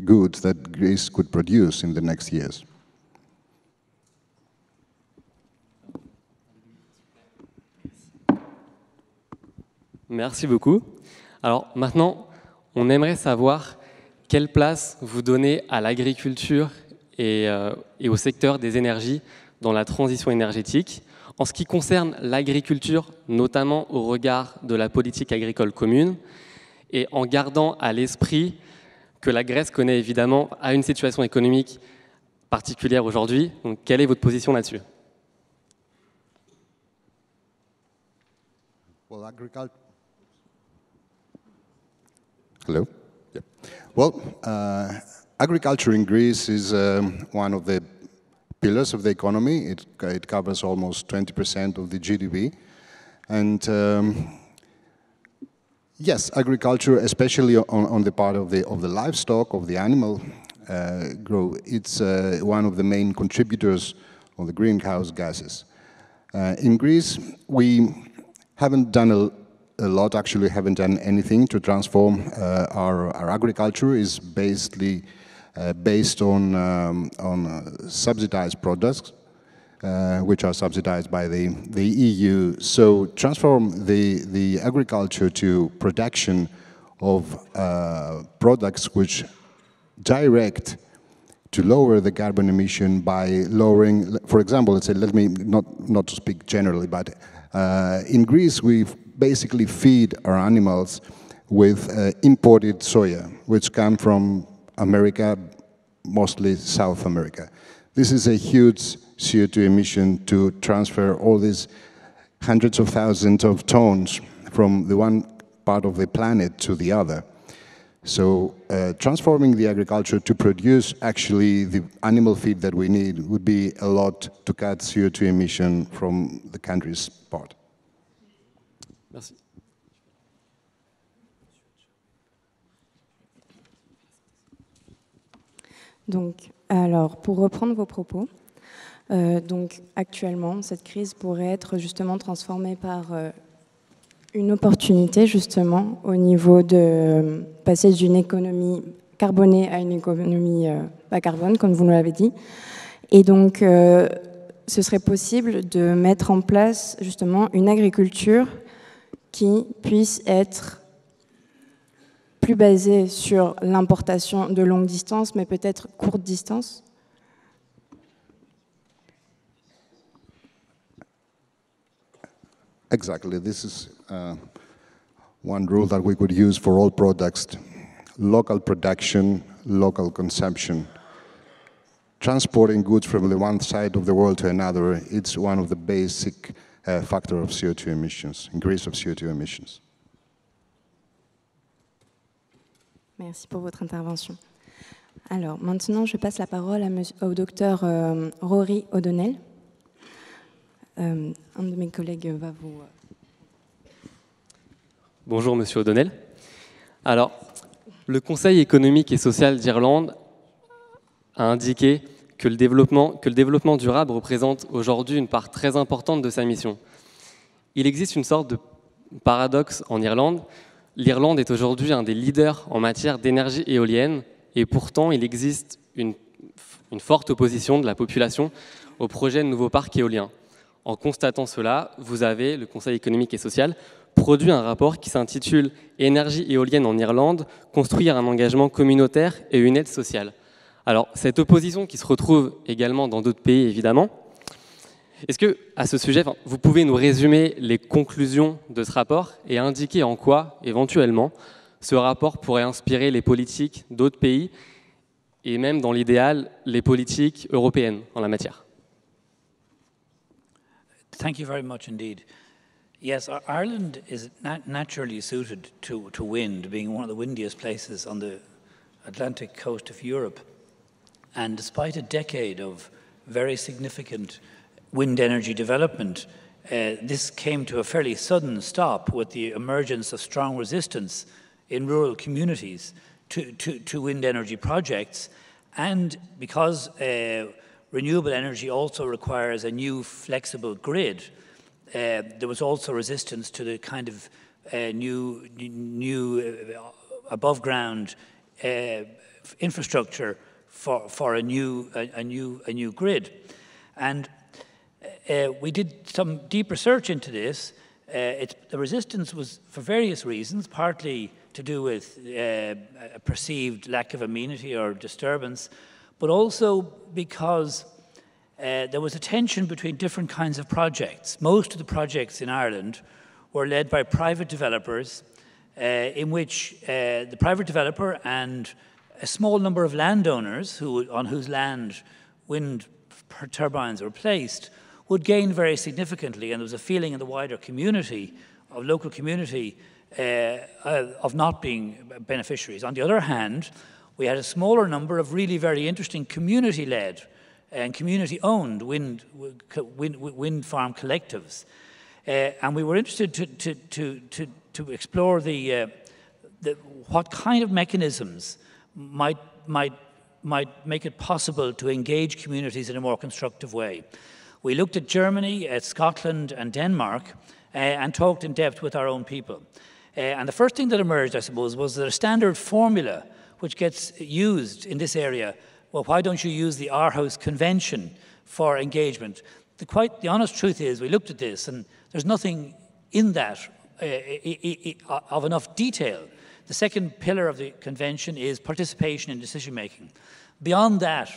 goods that Greece could produce in the next years. Merci beaucoup. Alors maintenant, on aimerait savoir quelle place vous donnez à l'agriculture et, euh, et au secteur des énergies dans la transition énergétique. En ce qui concerne l'agriculture, notamment au regard de la politique agricole commune, et en gardant à l'esprit que la Grèce connaît évidemment à une situation économique particulière aujourd'hui. Donc, quelle est votre position là-dessus? Well, Hello. Yeah. Well, uh, agriculture in Greece is um, one of the pillars of the economy. It, it covers almost twenty percent of the G D P. And um, yes, agriculture, especially on, on the part of the, of the livestock, of the animal uh, grow, it's uh, one of the main contributors of the greenhouse gases. Uh, in Greece, we haven't done a A lot actually haven't done anything to transform uh, our, our agriculture. Is basically uh, based on um, on uh, subsidized products, uh, which are subsidized by the the E U. So transform the the agriculture to production of uh, products which direct to lower the carbon emission by lowering, for example, let's say, let me not not to speak generally, but uh, in Greece we've basically feed our animals with uh, imported soya, which come from America, mostly South America. This is a huge C O two emission to transfer all these hundreds of thousands of tons from the one part of the planet to the other. So uh, transforming the agriculture to produce actually the animal feed that we need would be a lot to cut C O two emission from the country's part. Merci. Donc, alors, pour reprendre vos propos, euh, donc, actuellement, cette crise pourrait être justement transformée par euh, une opportunité, justement, au niveau de euh, passer d'une économie carbonée à une économie euh, bas carbone, comme vous nous l'avez dit. Et donc, euh, ce serait possible de mettre en place, justement, une agriculture qui puisse être plus basé sur l'importation de longue distance, mais peut-être courte distance? Exactly. This is uh, one rule that we could use for all products. Local production, local consumption. Transporting goods from the one side of the world to another, it's one of the basic uh, factors of C O two emissions, increase of C O two emissions. Merci pour votre intervention. Alors, maintenant, je passe la parole à au docteur euh, Rory O'Donnell. Euh, un de mes collègues va vous... Bonjour, monsieur O'Donnell. Alors, le Conseil économique et social d'Irlande a indiqué que le développement, que le développement durable représente aujourd'hui une part très importante de sa mission. Il existe une sorte de paradoxe en Irlande. L'Irlande est aujourd'hui un des leaders en matière d'énergie éolienne, et pourtant il existe une, une forte opposition de la population au projet de nouveaux parcs éoliens. En constatant cela, vous avez, le Conseil économique et social, produit un rapport qui s'intitule « Énergie éolienne en Irlande, construire un engagement communautaire et une aide sociale ». Alors, cette opposition qui se retrouve également dans d'autres pays, évidemment. Est-ce que, à ce sujet, vous pouvez nous résumer les conclusions de ce rapport et indiquer en quoi, éventuellement, ce rapport pourrait inspirer les politiques d'autres pays et même, dans l'idéal, les politiques européennes en la matière? Thank you very much indeed. Yes, Ireland is nat naturally suited to, to wind, being one of the windiest places on the Atlantic coast of Europe. And despite a decade of very significant wind energy development, uh, this came to a fairly sudden stop with the emergence of strong resistance in rural communities to, to, to wind energy projects. And because uh, renewable energy also requires a new flexible grid, uh, there was also resistance to the kind of uh, new, new uh, above ground uh, infrastructure for, for a, new, a, a, new, a new grid. And Uh, we did some deep research into this. Uh, it, the resistance was for various reasons, partly to do with uh, a perceived lack of amenity or disturbance, but also because uh, there was a tension between different kinds of projects. Most of the projects in Ireland were led by private developers uh, in which uh, the private developer and a small number of landowners who, on whose land wind turbines were placed would gain very significantly, and there was a feeling in the wider community, of local community, uh, uh, of not being beneficiaries. On the other hand, we had a smaller number of really very interesting community-led and community-owned wind, wind, wind farm collectives. Uh, and we were interested to, to, to, to, to explore the, uh, the, what kind of mechanisms might, might, might make it possible to engage communities in a more constructive way. We looked at Germany, at Scotland, and Denmark, uh, and talked in depth with our own people. Uh, and the first thing that emerged, I suppose, was that a standard formula which gets used in this area, well, why don't you use the Aarhus Convention for engagement? The, quite, the honest truth is, we looked at this, and there's nothing in that uh, i, i, of enough detail. The second pillar of the convention is participation in decision-making. Beyond that,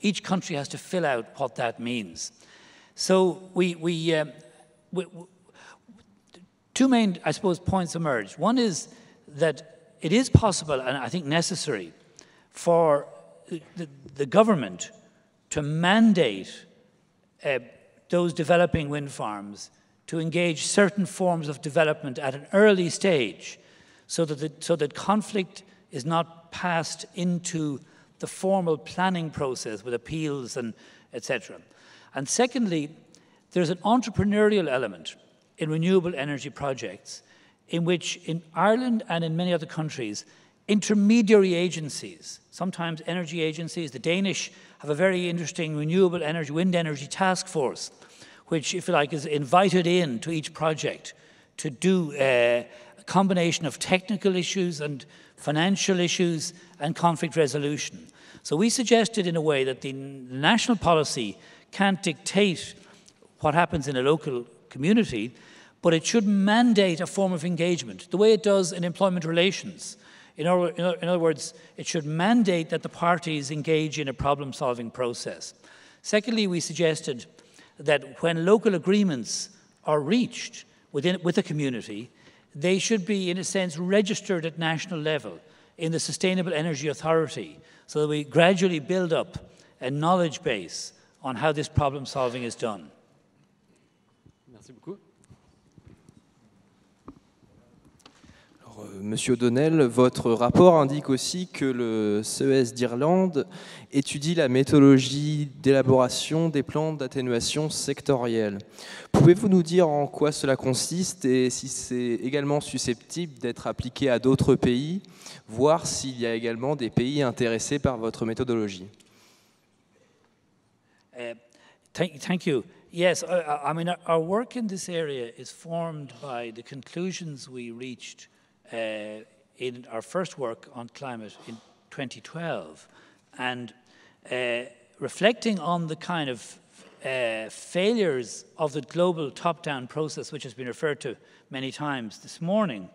each country has to fill out what that means. So we, we, um, we, we, two main, I suppose, points emerged. One is that it is possible, and I think necessary, for the, the government to mandate uh, those developing wind farms to engage certain forms of development at an early stage so that, the, so that conflict is not passed into the formal planning process with appeals and et cetera. And secondly, there's an entrepreneurial element in renewable energy projects in which in Ireland and in many other countries, intermediary agencies, sometimes energy agencies, the Danish have a very interesting renewable energy, wind energy task force, which, if you like, is invited in to each project to do uh, a combination of technical issues and financial issues and conflict resolution. So we suggested in a way that the national policy can't dictate what happens in a local community, but it should mandate a form of engagement, the way it does in employment relations. In other, in other words, it should mandate that the parties engage in a problem-solving process. Secondly, we suggested that when local agreements are reached, within, with the community, they should be, in a sense, registered at national level in the Sustainable Energy Authority, so that we gradually build up a knowledge base on how this problem solving is done. Merci beaucoup. Alors, euh, Monsieur O'Donnell, votre rapport indique aussi que le C E S d'Irlande étudie la méthodologie d'élaboration des plans d'atténuation sectorielle. Pouvez-vous nous dire en quoi cela consiste et si c'est également susceptible d'être appliqué à d'autres pays, voire s'il y a également des pays intéressés par votre méthodologie? Uh, thank, thank you. Yes, uh, I mean, our, our work in this area is formed by the conclusions we reached uh, in our first work on climate in twenty twelve. And uh, reflecting on the kind of uh, failures of the global top-down process, which has been referred to many times this morning,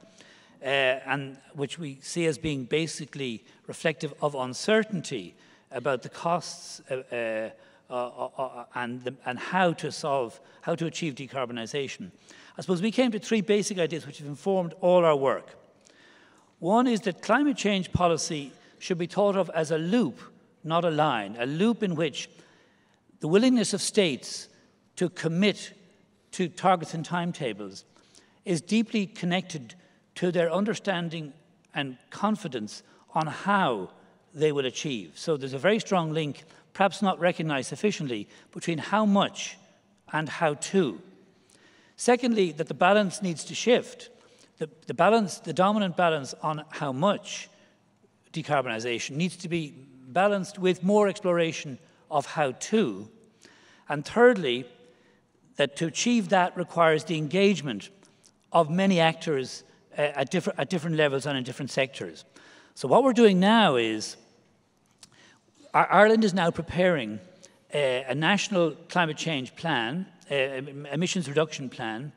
uh, and which we see as being basically reflective of uncertainty about the costs uh, uh, Uh, uh, uh, and, the, and how to solve, how to achieve decarbonization. I suppose we came to three basic ideas which have informed all our work. One is that climate change policy should be thought of as a loop, not a line, a loop in which the willingness of states to commit to targets and timetables is deeply connected to their understanding and confidence on how they will achieve. So there's a very strong link, perhaps not recognized sufficiently, between how much and how to. Secondly, that the balance needs to shift. The, the balance, the dominant balance on how much decarbonization needs to be balanced with more exploration of how to. And thirdly, that to achieve that requires the engagement of many actors uh, at, differ at different levels and in different sectors. So what we're doing now is Ireland is now preparing a, a national climate change plan, a, a emissions reduction plan,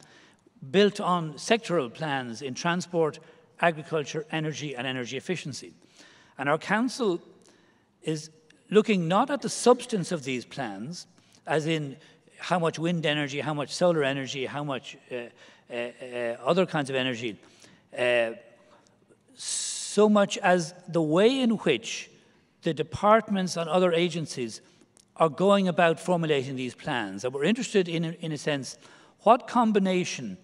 built on sectoral plans in transport, agriculture, energy, and energy efficiency. And our council is looking not at the substance of these plans, as in how much wind energy, how much solar energy, how much uh, uh, uh, other kinds of energy, uh, so much as the way in which the departments and other agencies are going about formulating these plans. And we're interested in, in a sense, what combination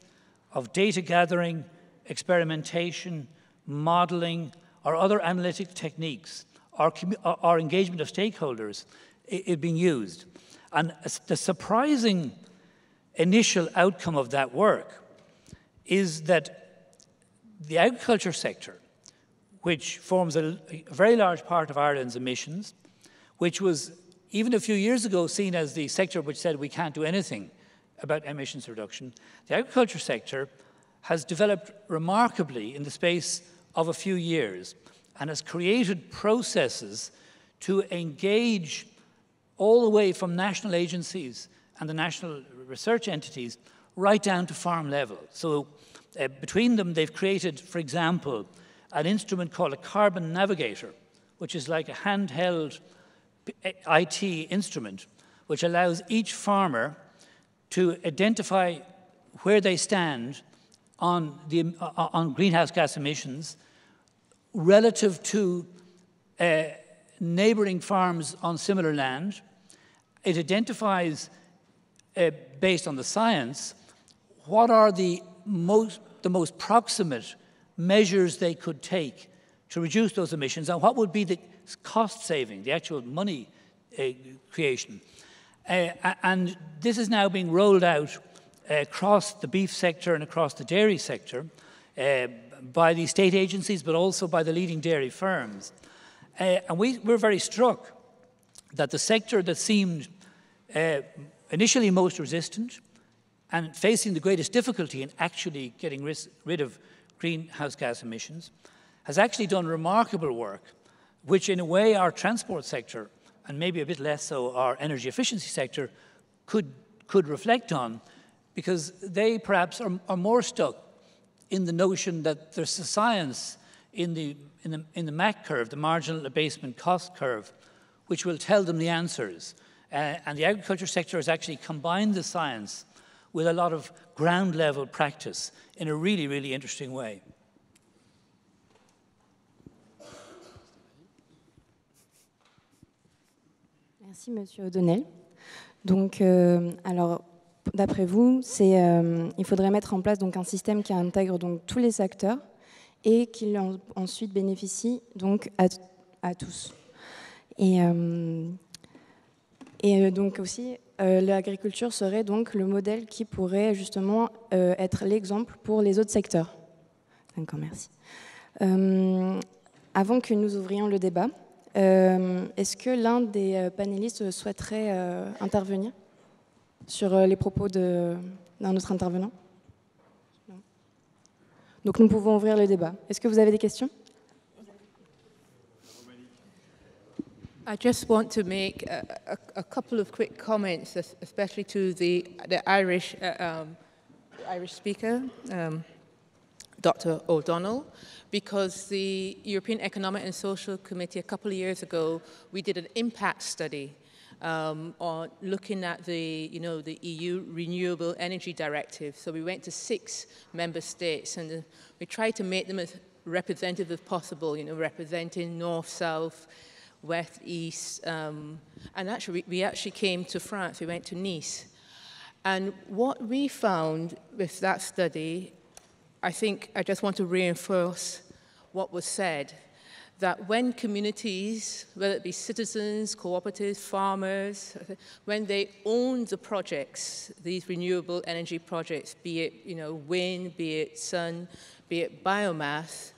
of data gathering, experimentation, modeling, or other analytic techniques, or, or engagement of stakeholders is being used. And the surprising initial outcome of that work is that the agriculture sector, which forms a, a very large part of Ireland's emissions, which was even a few years ago seen as the sector which said we can't do anything about emissions reduction. The agriculture sector has developed remarkably in the space of a few years and has created processes to engage all the way from national agencies and the national research entities right down to farm level. So uh, between them, they've created, for example, an instrument called a carbon navigator, which is like a handheld I T instrument, which allows each farmer to identify where they stand on, the, on greenhouse gas emissions relative to uh, neighboring farms on similar land. It identifies, uh, based on the science, what are the most, the most proximate measures they could take to reduce those emissions and what would be the cost saving, the actual money uh, creation. Uh, and this is now being rolled out across the beef sector and across the dairy sector uh, by the state agencies, but also by the leading dairy firms. Uh, and we were very struck that the sector that seemed uh, initially most resistant and facing the greatest difficulty in actually getting ris rid of greenhouse gas emissions, has actually done remarkable work, which in a way our transport sector, and maybe a bit less so our energy efficiency sector, could, could reflect on, because they perhaps are, are more stuck in the notion that there's a science in the, in, the, in the M A C curve, the marginal abasement cost curve, which will tell them the answers. Uh, and the agriculture sector has actually combined the science with a lot of ground level practice in a really, really interesting way. Merci, Monsieur O'Donnell. Donc, euh, alors, d'après vous, c'est, euh, il faudrait mettre en place donc, un système qui intègre donc, tous les acteurs et qui en, ensuite bénéficie donc, à, à tous. Et, euh, et donc aussi, euh, l'agriculture serait donc le modèle qui pourrait justement euh, être l'exemple pour les autres secteurs. D'accord, merci. Euh, avant que nous ouvrions le débat, Euh, est-ce que l'un des panélistes souhaiterait euh, intervenir sur les propos d'un autre intervenant? Non. Donc nous pouvons ouvrir le débat. Est-ce que vous avez des questions? I just want to make a, a, a couple of quick comments, especially to the, the Irish, uh, um, the Irish speaker. Um, Doctor O'Donnell, because the European Economic and Social Committee a couple of years ago, we did an impact study um, on looking at the, you know, the E U Renewable Energy Directive. So we went to six member states and we tried to make them as representative as possible, you know, representing north, south, west, east. Um, and actually, we actually came to France, we went to Nice. And what we found with that study, I think I just want to reinforce what was said, that when communities, whether it be citizens, cooperatives, farmers, when they own the projects, these renewable energy projects, be it you know, wind, be it sun, be it biomass,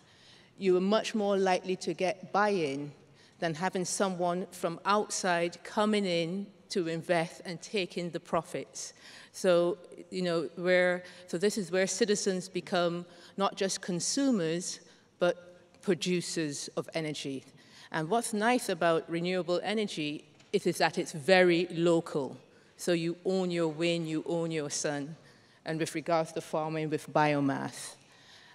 you are much more likely to get buy-in than having someone from outside coming in to invest and take in the profits. So, you know, where, so this is where citizens become not just consumers, but producers of energy. And what's nice about renewable energy is, is that it's very local. So you own your wind, you own your sun, and with regards to farming, with biomass.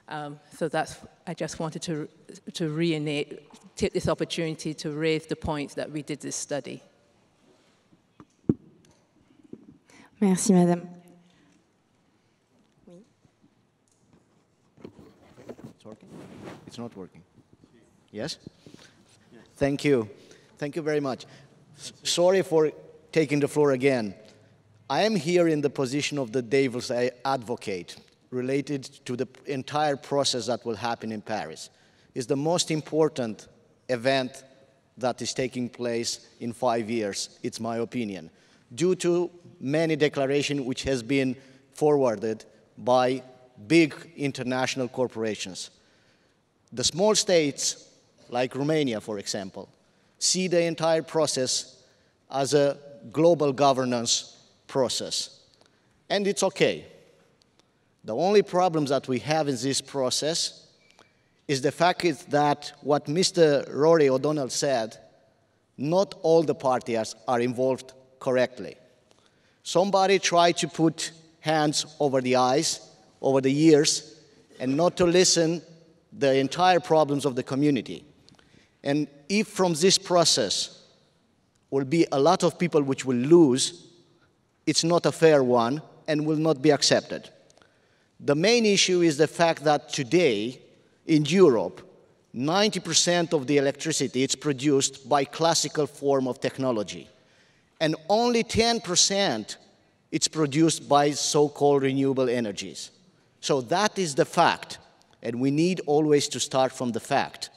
Um, so that's, I just wanted to, to re-innate, take this opportunity to raise the point that we did this study. Merci, madame. Oui. It's working? It's not working. Yes? Thank you. Thank you very much. S sorry for taking the floor again. I am here in the position of the devil's advocate related to the entire process that will happen in Paris. It's the most important event that is taking place in five years, it's my opinion, due to many declarations which has been forwarded by big international corporations. The small states, like Romania, for example, see the entire process as a global governance process. And it's okay. The only problem that we have in this process is the fact that what Mister Rory O'Donnell said, not all the parties are involved correctly. Somebody tried to put hands over the eyes, over the ears, and not to listen the entire problems of the community. And if from this process will be a lot of people which will lose, it's not a fair one and will not be accepted. The main issue is the fact that today in Europe, ninety percent of the electricity is produced by classical form of technology. And only ten percent it's produced by so-called renewable energies. So that is the fact, and we need always to start from the fact.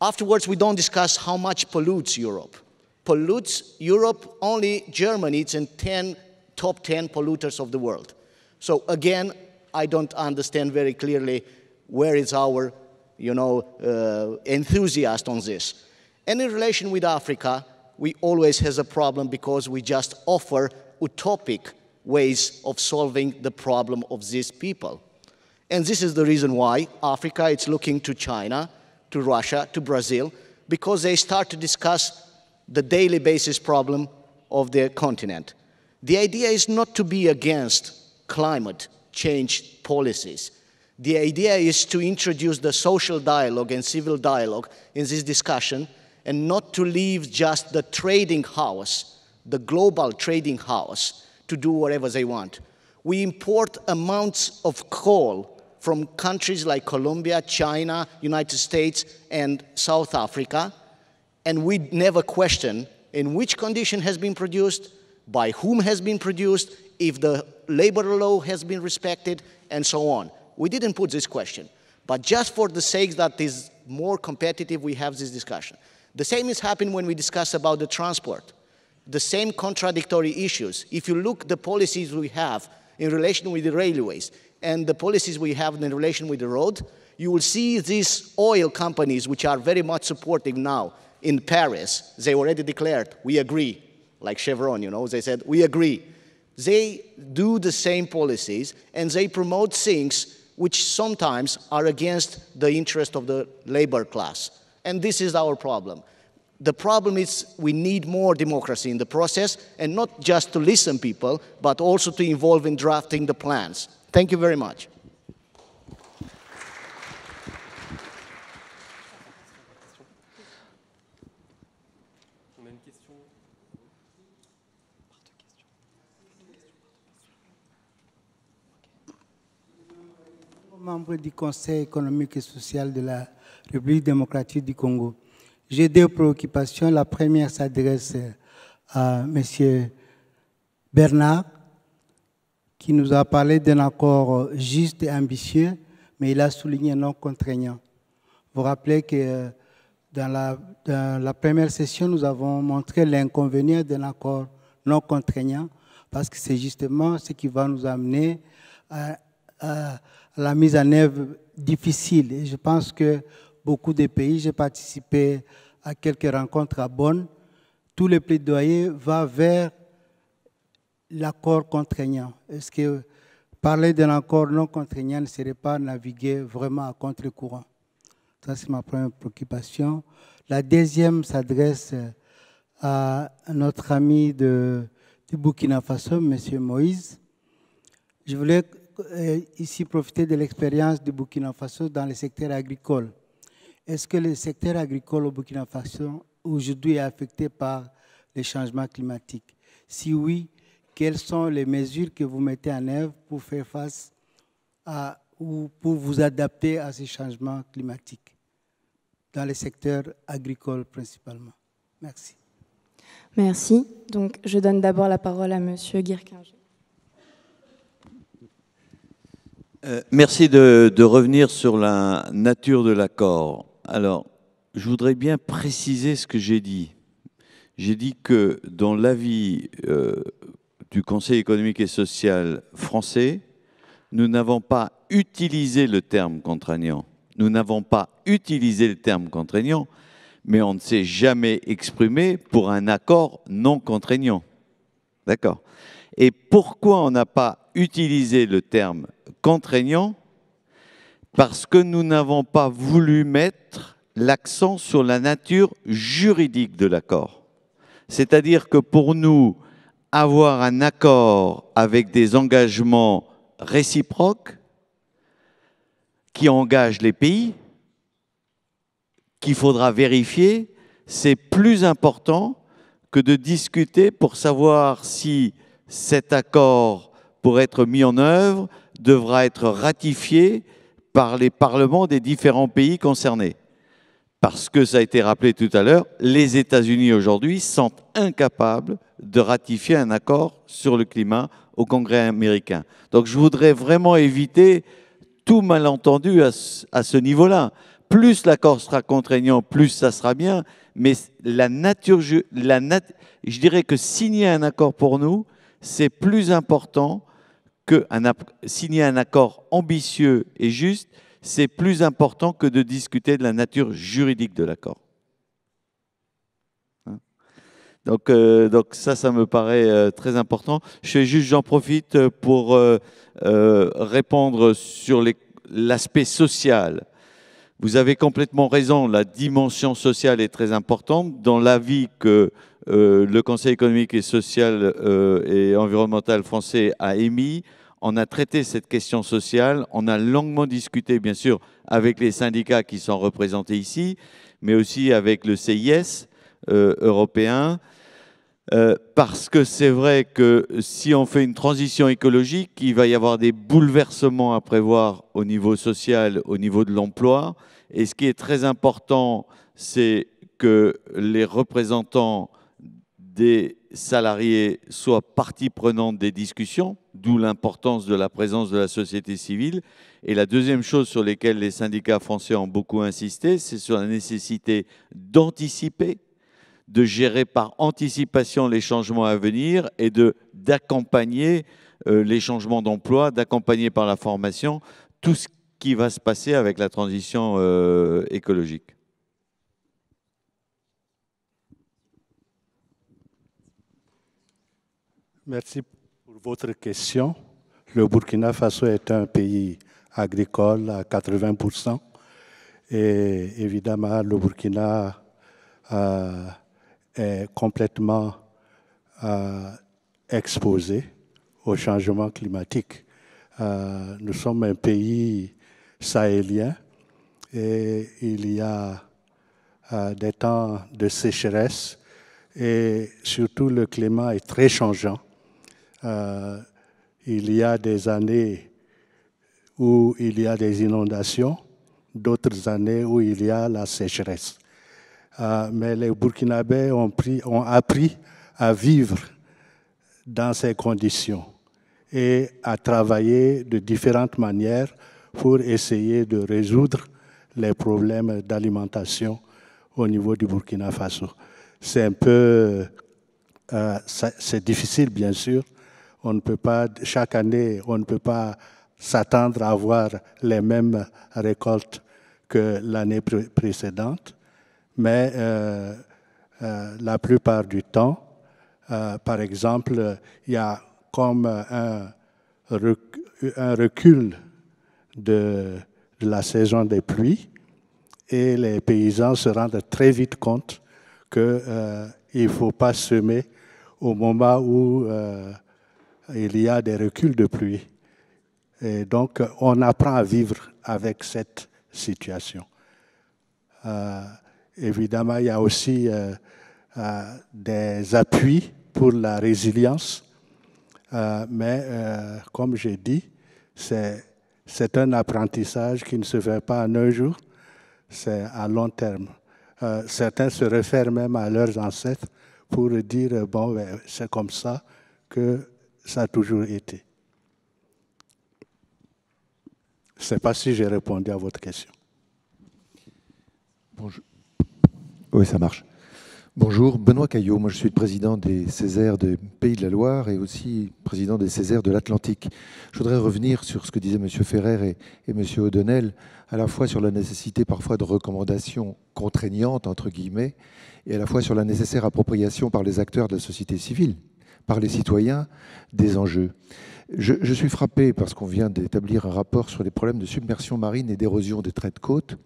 Afterwards, we don't discuss how much pollutes Europe. Pollutes Europe, only Germany, it's in ten, top ten polluters of the world. So again, I don't understand very clearly where is our, you know, uh, enthusiasm on this. And in relation with Africa, we always have a problem because we just offer utopic ways of solving the problem of these people. And this is the reason why Africa is looking to China, to Russia, to Brazil, because they start to discuss the daily basis problem of their continent. The idea is not to be against climate change policies. The idea is to introduce the social dialogue and civil dialogue in this discussion, and not to leave just the trading house, the global trading house, to do whatever they want. We import amounts of coal from countries like Colombia, China, United States, and South Africa, and we never question in which condition has been produced, by whom has been produced, if the labor law has been respected, and so on. We didn't put this question, but just for the sake that is more competitive, we have this discussion. The same is happening when we discuss about the transport. The same contradictory issues. If you look at the policies we have in relation with the railways and the policies we have in relation with the road, you will see these oil companies, which are very much supportive now in Paris, they already declared, we agree, like Chevron, you know, they said, we agree. They do the same policies and they promote things which sometimes are against the interest of the labor class. And this is our problem. The problem is we need more democracy in the process, and not just to listen to people, but also to involve in drafting the plans. Thank you very much. Membre du Conseil économique et social de la République démocratique du Congo. J'ai deux préoccupations. La première s'adresse à M. Bernard, qui nous a parlé d'un accord juste et ambitieux, mais il a souligné non contraignant. Vous vous rappelez que dans la, dans la première session, nous avons montré l'inconvénient d'un accord non contraignant, parce que c'est justement ce qui va nous amener à, à la mise en œuvre difficile. Et je pense que beaucoup de pays, j'ai participé à quelques rencontres à Bonn, tous les plaidoyers vont vers l'accord contraignant. Est-ce que parler d'un accord non contraignant ne serait pas naviguer vraiment à contre-courant? Ça, c'est ma première préoccupation. La deuxième s'adresse à notre ami de, du Burkina Faso, M. Moïse. Je voulais ici profiter de l'expérience du Burkina Faso dans le secteur agricole. Est-ce que le secteur agricole au Burkina Faso aujourd'hui est affecté par les changements climatiques? Si oui, quelles sont les mesures que vous mettez en œuvre pour faire face à, ou pour vous adapter à ces changements climatiques dans le secteur agricole principalement? Merci. Merci. Donc, je donne d'abord la parole à M. Guirkinger. Euh, merci de, de revenir sur la nature de l'accord. Alors, je voudrais bien préciser ce que j'ai dit. J'ai dit que dans l'avis euh, du Conseil économique et social français, nous n'avons pas utilisé le terme contraignant. Nous n'avons pas utilisé le terme contraignant, mais on ne s'est jamais exprimé pour un accord non contraignant. D'accord. Et pourquoi on n'a pas utilisé le terme contraignant? Parce que nous n'avons pas voulu mettre l'accent sur la nature juridique de l'accord. C'est-à-dire que pour nous, avoir un accord avec des engagements réciproques qui engagent les pays, qu'il faudra vérifier, c'est plus important que de discuter pour savoir si cet accord, pour être mis en œuvre, devra être ratifié par les parlements des différents pays concernés. Parce que, ça a été rappelé tout à l'heure, les États-Unis aujourd'hui sont incapables de ratifier un accord sur le climat au Congrès américain. Donc je voudrais vraiment éviter tout malentendu à ce niveau-là. Plus l'accord sera contraignant, plus ça sera bien, mais la nature, la nat- je dirais que signer un accord pour nous, c'est plus important que un, signer un accord ambitieux et juste, c'est plus important que de discuter de la nature juridique de l'accord. Hein? Donc, euh, donc ça, ça me paraît euh, très important. Je fais juste, j'en profite pour euh, euh, répondre sur l'aspect social. Vous avez complètement raison, la dimension sociale est très importante. Dans l'avis que euh, le Conseil économique et social euh, et environnemental français a émis, on a traité cette question sociale, on a longuement discuté, bien sûr, avec les syndicats qui sont représentés ici, mais aussi avec le C I S euh, européen. euh, parce que c'est vrai que si on fait une transition écologique, il va y avoir des bouleversements à prévoir au niveau social, au niveau de l'emploi. Et ce qui est très important, c'est que les représentants des salariés soient partie prenante des discussions, d'où l'importance de la présence de la société civile. Et la deuxième chose sur laquelle les syndicats français ont beaucoup insisté, c'est sur la nécessité d'anticiper, de gérer par anticipation les changements à venir et de d'accompagner euh, les changements d'emploi, d'accompagner par la formation tout ce qui va se passer avec la transition euh, écologique. Merci pour votre question. Le Burkina Faso est un pays agricole à quatre-vingts pour cent et évidemment le Burkina euh, est complètement euh, exposé au changement climatique. Euh, nous sommes un pays sahélien et il y a euh, des temps de sécheresse et surtout le climat est très changeant. Euh, il y a des années où il y a des inondations, d'autres années où il y a la sécheresse. Euh, mais les Burkinabés ont, pris, ont appris à vivre dans ces conditions et à travailler de différentes manières pour essayer de résoudre les problèmes d'alimentation au niveau du Burkina Faso. C'est un peu... Euh, c'est difficile, bien sûr. On ne peut pas, chaque année, on ne peut pas s'attendre à avoir les mêmes récoltes que l'année pré précédente. Mais euh, euh, la plupart du temps, euh, par exemple, il y a comme un, rec un recul de, de la saison des pluies et les paysans se rendent très vite compte qu'il euh, ne faut pas semer au moment où... Euh, il y a des reculs de pluie. Et donc, on apprend à vivre avec cette situation. Euh, évidemment, il y a aussi euh, euh, des appuis pour la résilience. Euh, mais, euh, comme j'ai dit, c'est un apprentissage qui ne se fait pas en un jour, c'est à long terme. Euh, certains se réfèrent même à leurs ancêtres pour dire, bon, ben, c'est comme ça que... ça a toujours été. Je ne sais pas si j'ai répondu à votre question. Bonjour. Oui, ça marche. Bonjour, Benoît Caillot. Moi, je suis le président des Césaires des Pays de la Loire et aussi président des Césaires de l'Atlantique. Je voudrais revenir sur ce que disaient M. Ferrer et, et M. O'Donnell, à la fois sur la nécessité parfois de recommandations contraignantes, entre guillemets, et à la fois sur la nécessaire appropriation par les acteurs de la société civile, par les citoyens, des enjeux. Je, je suis frappé parce qu'on vient d'établir un rapport sur les problèmes de submersion marine et d'érosion des traits de côte.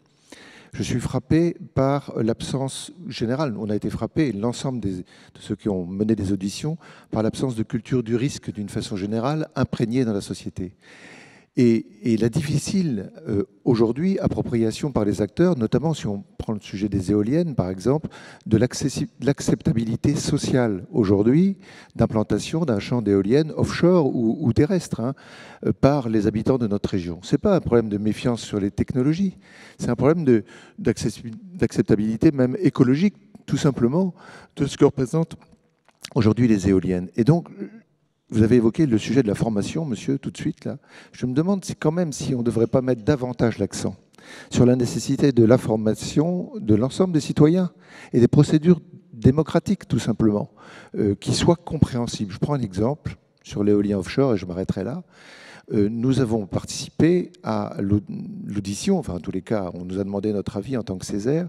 Je suis frappé par l'absence générale. On a été frappé, l'ensemble de ceux qui ont mené des auditions, par l'absence de culture du risque d'une façon générale imprégnée dans la société. Et, et la difficile, euh, aujourd'hui, appropriation par les acteurs, notamment si on prend le sujet des éoliennes, par exemple, de l'acceptabilité sociale, aujourd'hui, d'implantation d'un champ d'éoliennes offshore ou, ou terrestre, hein, par les habitants de notre région. Ce n'est pas un problème de méfiance sur les technologies, c'est un problème d'acceptabilité même écologique, tout simplement, de ce que représentent aujourd'hui les éoliennes. Et donc... vous avez évoqué le sujet de la formation, monsieur, tout de suite, là. Je me demande si, quand même si on ne devrait pas mettre davantage l'accent sur la nécessité de la formation de l'ensemble des citoyens et des procédures démocratiques, tout simplement, euh, qui soient compréhensibles. Je prends un exemple sur l'éolien offshore et je m'arrêterai là. Euh, nous avons participé à l'audition, enfin en tous les cas, on nous a demandé notre avis en tant que Césaire,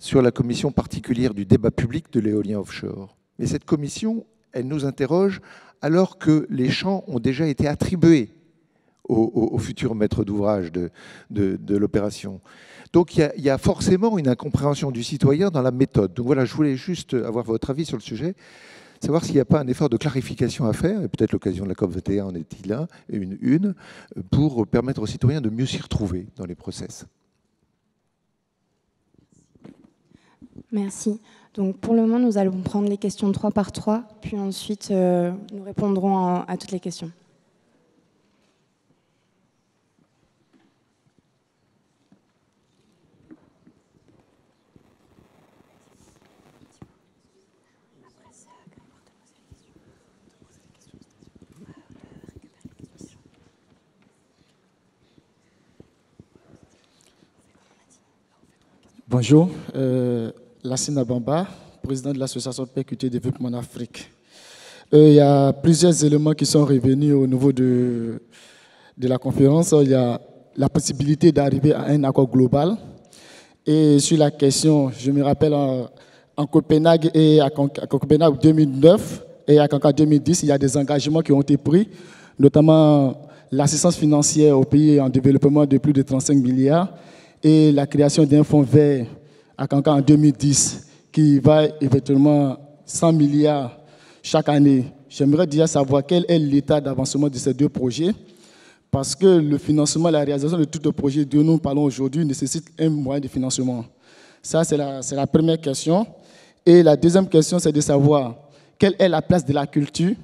sur la commission particulière du débat public de l'éolien offshore. Mais cette commission, elle nous interroge alors que les champs ont déjà été attribués aux, aux, aux futurs maîtres d'ouvrage de, de, de l'opération. Donc il y, y a forcément une incompréhension du citoyen dans la méthode. Donc voilà, je voulais juste avoir votre avis sur le sujet, savoir s'il n'y a pas un effort de clarification à faire, et peut-être l'occasion de la COP vingt et un en est-il un, et une, une, pour permettre aux citoyens de mieux s'y retrouver dans les process. Merci. Donc pour le moment, nous allons prendre les questions trois par trois, puis ensuite euh, nous répondrons à, à toutes les questions. Bonjour, euh, Lassina Bamba, président de l'association P Q T Développement en Afrique. Euh, il y a plusieurs éléments qui sont revenus au niveau de, de la conférence. Il y a la possibilité d'arriver à un accord global. Et sur la question, je me rappelle en, en Copenhague et à, à Copenhague deux mille neuf et à Cancun deux mille dix, il y a des engagements qui ont été pris, notamment l'assistance financière aux pays en développement de plus de trente-cinq milliards. Et la création d'un fonds vert à Cancun en deux mille dix qui va éventuellement cent milliards chaque année. J'aimerais déjà savoir quel est l'état d'avancement de ces deux projets, parce que le financement, la réalisation de tout le projet dont nous parlons aujourd'hui nécessite un moyen de financement. Ça, c'est la, c'est la première question. Et la deuxième question, c'est de savoir quelle est la place de la culture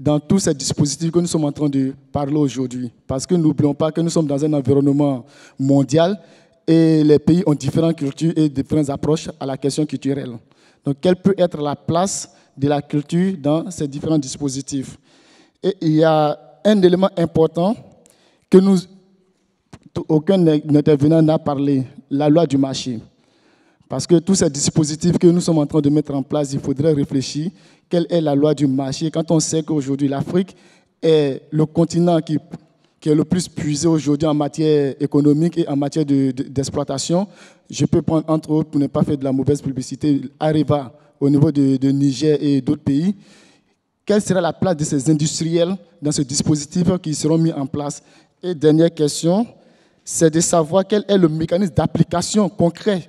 dans tous ces dispositifs que nous sommes en train de parler aujourd'hui. Parce que n'oublions pas que nous sommes dans un environnement mondial et les pays ont différentes cultures et différentes approches à la question culturelle. Donc, quelle peut être la place de la culture dans ces différents dispositifs? Et il y a un élément important que nous, aucun intervenant n'a parlé, la loi du marché. Parce que tous ces dispositifs que nous sommes en train de mettre en place, il faudrait réfléchir quelle est la loi du marché. Quand on sait qu'aujourd'hui, l'Afrique est le continent qui, qui est le plus puisé aujourd'hui en matière économique et en matière de, de, d'exploitation, je peux prendre, entre autres, pour ne pas faire de la mauvaise publicité, Areva au niveau de, de Niger et d'autres pays. Quelle sera la place de ces industriels dans ce dispositif qui seront mis en place? Et dernière question, c'est de savoir quel est le mécanisme d'application concret.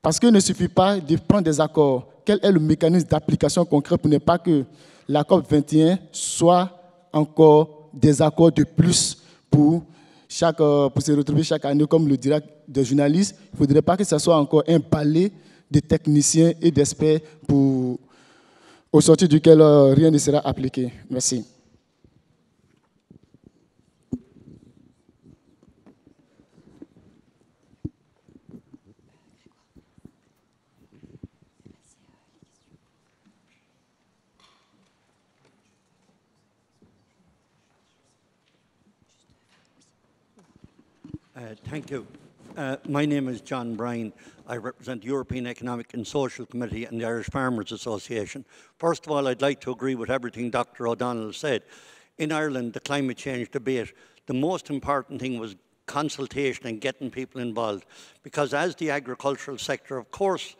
Parce qu'il ne suffit pas de prendre des accords. Quel est le mécanisme d'application concret pour ne pas que la COP vingt et un soit encore des accords de plus pour, chaque, pour se retrouver chaque année, comme le diraient des journalistes? Il ne faudrait pas que ce soit encore un palais de techniciens et d'experts pour, au sortir duquel rien ne sera appliqué. Merci. Uh, thank you. Uh, my name is John Bryan. I represent the European Economic and Social Committee and the Irish Farmers Association. First of all, I'd like to agree with everything Doctor O'Donnell said. In Ireland, the climate change debate, the most important thing was consultation and getting people involved. Because as the agricultural sector, of course,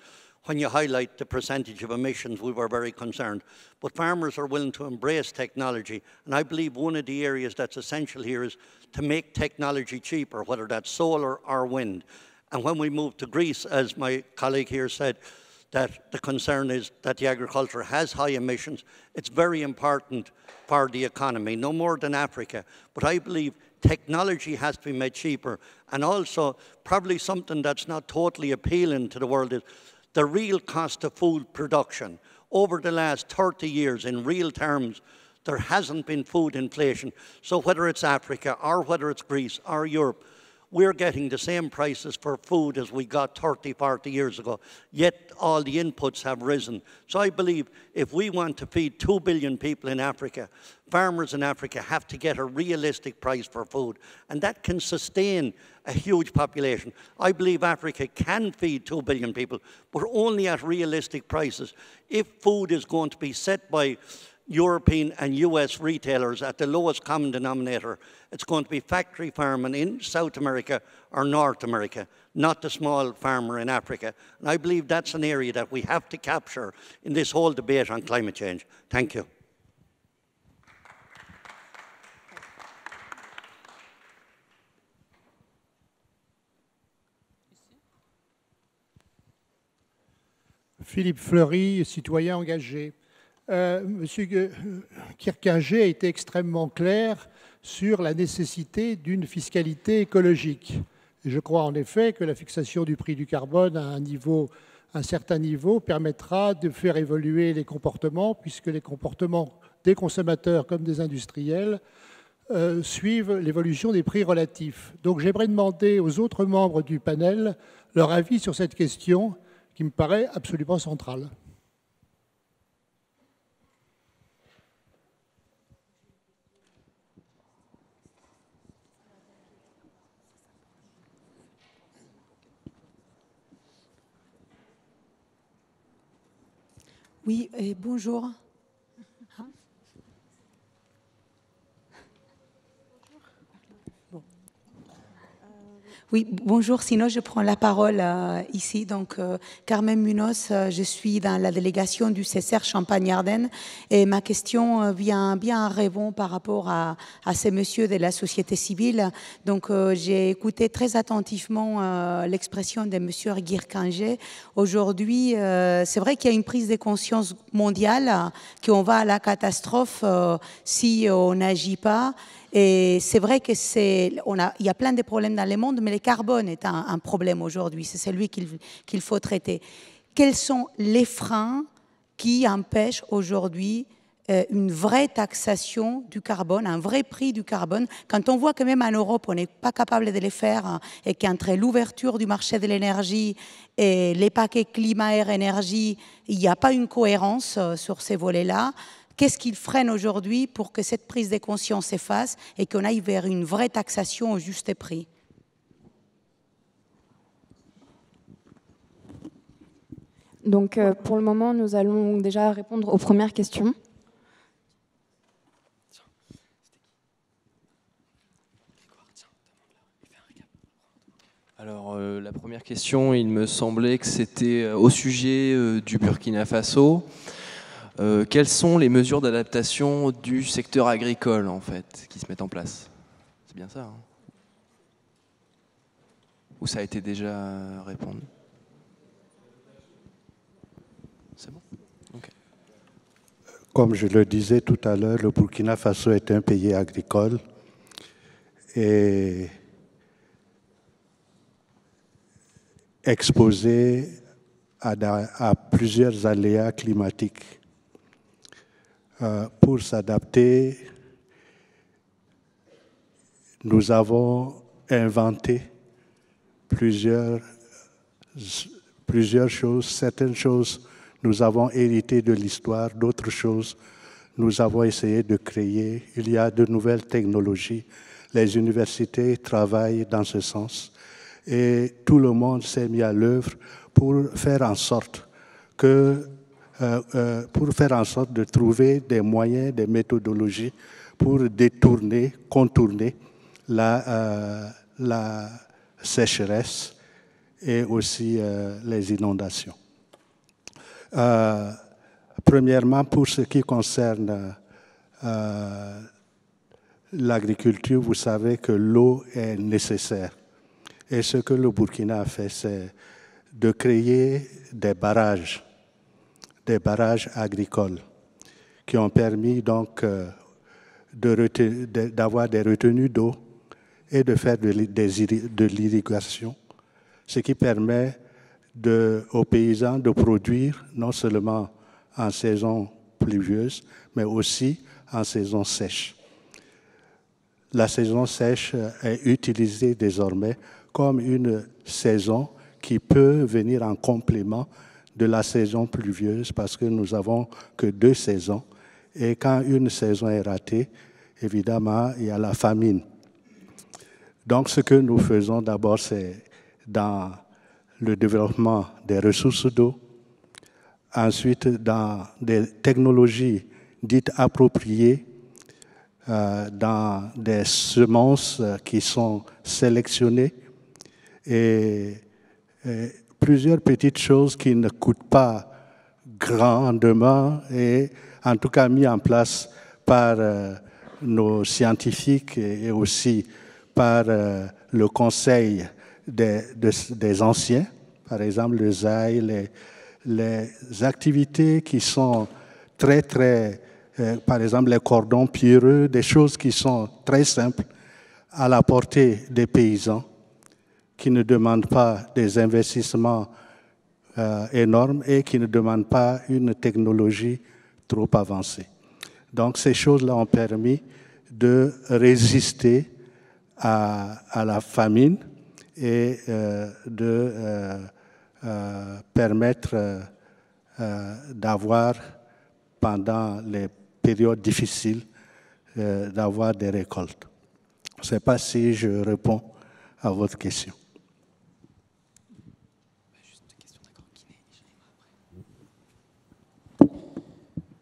when you highlight the percentage of emissions, we were very concerned. But farmers are willing to embrace technology. And I believe one of the areas that's essential here is to make technology cheaper, whether that's solar or wind. And when we move to Greece, as my colleague here said, that the concern is that the agriculture has high emissions. It's very important for the economy, no more than Africa. But I believe technology has to be made cheaper. And also, probably something that's not totally appealing to the world is the real cost of food production. Over the last thirty years, in real terms, there hasn't been food inflation. So whether it's Africa or whether it's Greece or Europe, we're getting the same prices for food as we got thirty, forty years ago, yet all the inputs have risen. So I believe if we want to feed two billion people in Africa, farmers in Africa have to get a realistic price for food, and that can sustain a huge population. I believe Africa can feed two billion people, but only at realistic prices. If food is going to be set by European and U S retailers at the lowest common denominator, it's going to be factory farming in South America or North America, not the small farmer in Africa. And I believe that's an area that we have to capture in this whole debate on climate change. Thank you. Philippe Fleury, citoyen engagé. Euh, Monsieur Guirkinger a été extrêmement clair sur la nécessité d'une fiscalité écologique. Et je crois en effet que la fixation du prix du carbone à un niveau un certain niveau permettra de faire évoluer les comportements, puisque les comportements des consommateurs comme des industriels euh, suivent l'évolution des prix relatifs. Donc j'aimerais demander aux autres membres du panel leur avis sur cette question qui me paraît absolument centrale. Oui, et bonjour. Oui, bonjour. Sinon, je prends la parole euh, ici. Donc, euh, Carmen Munoz, euh, je suis dans la délégation du C S R Champagne-Ardennes et ma question euh, vient bien en répondre par rapport à, à ces messieurs de la société civile. Donc, euh, j'ai écouté très attentivement euh, l'expression de monsieur Guirkinger. Aujourd'hui, euh, c'est vrai qu'il y a une prise de conscience mondiale euh, qu'on va à la catastrophe euh, si on n'agit pas. Et c'est vrai que c'est, on a, il y a plein de problèmes dans le monde, mais le carbone est un, un problème aujourd'hui. C'est celui qu'il qu'il faut traiter. Quels sont les freins qui empêchent aujourd'hui euh, une vraie taxation du carbone, un vrai prix du carbone? Quand on voit que même en Europe, on n'est pas capable de les faire, hein, et qu'entre l'ouverture du marché de l'énergie et les paquets climat-air-énergie, il n'y a pas une cohérence euh, sur ces volets-là. Qu'est-ce qu'il freine aujourd'hui pour que cette prise de conscience s'efface et qu'on aille vers une vraie taxation au juste prix? Donc, euh, pour le moment, nous allons déjà répondre aux premières questions. Alors, euh, la première question, il me semblait que c'était au sujet euh, du Burkina Faso. Euh, quelles sont les mesures d'adaptation du secteur agricole, en fait, qui se mettent en place? C'est bien ça, hein? Ou ça a été déjà répondu? C'est bon? Okay. Comme je le disais tout à l'heure, le Burkina Faso est un pays agricole et exposé à, à plusieurs aléas climatiques. Pour s'adapter, nous avons inventé plusieurs, plusieurs choses. Certaines choses, nous avons hérité de l'histoire. D'autres choses, nous avons essayé de créer. Il y a de nouvelles technologies. Les universités travaillent dans ce sens. Et tout le monde s'est mis à l'œuvre pour faire en sorte que Euh, pour faire en sorte de trouver des moyens, des méthodologies pour détourner, contourner la, euh, la sécheresse et aussi euh, les inondations. Euh, premièrement, pour ce qui concerne euh, l'agriculture, vous savez que l'eau est nécessaire. Et ce que le Burkina a fait, c'est de créer des barrages. des barrages agricoles qui ont permis donc euh, d'avoir de de, des retenues d'eau et de faire de, de, de l'irrigation, ce qui permet de, aux paysans de produire non seulement en saison pluvieuse, mais aussi en saison sèche. La saison sèche est utilisée désormais comme une saison qui peut venir en complément de la saison pluvieuse, parce que nous n'avons que deux saisons. Et quand une saison est ratée, évidemment, il y a la famine. Donc, ce que nous faisons d'abord, c'est dans le développement des ressources d'eau, ensuite dans des technologies dites appropriées, euh, dans des semences qui sont sélectionnées et, et plusieurs petites choses qui ne coûtent pas grandement et en tout cas mis en place par euh, nos scientifiques et, et aussi par euh, le conseil des, de, des anciens, par exemple le Z A I, les, les activités qui sont très très, euh, par exemple les cordons pierreux, des choses qui sont très simples à la portée des paysans, qui ne demandent pas des investissements euh, énorme et qui ne demande pas une technologie trop avancée. Donc ces choses-là ont permis de résister à, à la famine et euh, de euh, euh, permettre euh, euh, d'avoir, pendant les périodes difficiles, euh, d'avoir des récoltes. Je ne sais pas si je réponds à votre question.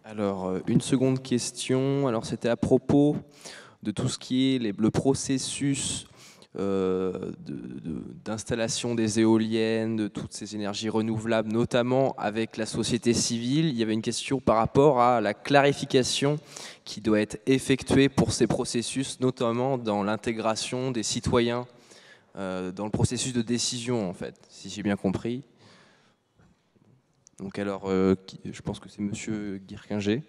Alors, une seconde question. Alors, c'était à propos de tout ce qui est les, le processus euh, d'installation de, de, des éoliennes, de toutes ces énergies renouvelables, notamment avec la société civile. Il y avait une question par rapport à la clarification qui doit être effectuée pour ces processus, notamment dans l'intégration des citoyens euh, dans le processus de décision, en fait, si j'ai bien compris. Donc alors, euh, je pense que c'est Monsieur Guirkinger.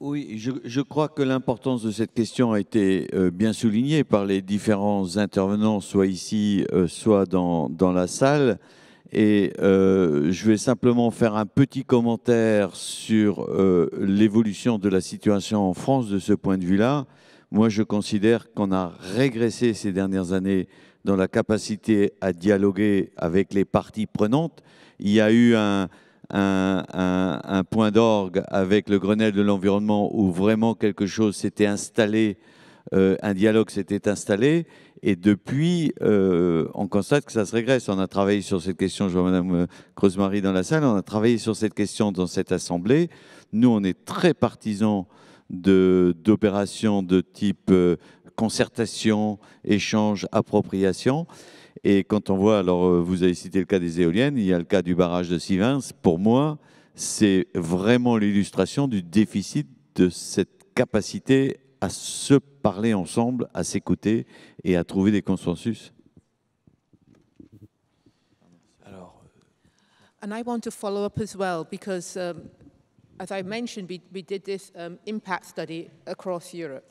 Oui, je, je crois que l'importance de cette question a été euh, bien soulignée par les différents intervenants, soit ici, euh, soit dans, dans la salle. Et euh, je vais simplement faire un petit commentaire sur euh, l'évolution de la situation en France de ce point de vue-là. Moi, je considère qu'on a régressé ces dernières années dans la capacité à dialoguer avec les parties prenantes. Il y a eu un, un, un, un point d'orgue avec le Grenelle de l'environnement où vraiment quelque chose s'était installé, euh, un dialogue s'était installé. Et depuis, euh, on constate que ça se régresse. On a travaillé sur cette question, je vois Madame Crosemarie dans la salle, on a travaillé sur cette question dans cette assemblée. Nous, on est très partisans d'opérations de, de type euh, concertation, échange, appropriation. Et quand on voit, alors vous avez cité le cas des éoliennes, il y a le cas du barrage de Sivins. Pour moi, c'est vraiment l'illustration du déficit de cette capacité à se parler ensemble, à s'écouter et à trouver des consensus. Alors, and I want to follow up as well because, um, as I mentioned, we, we did this um, impact study across Europe.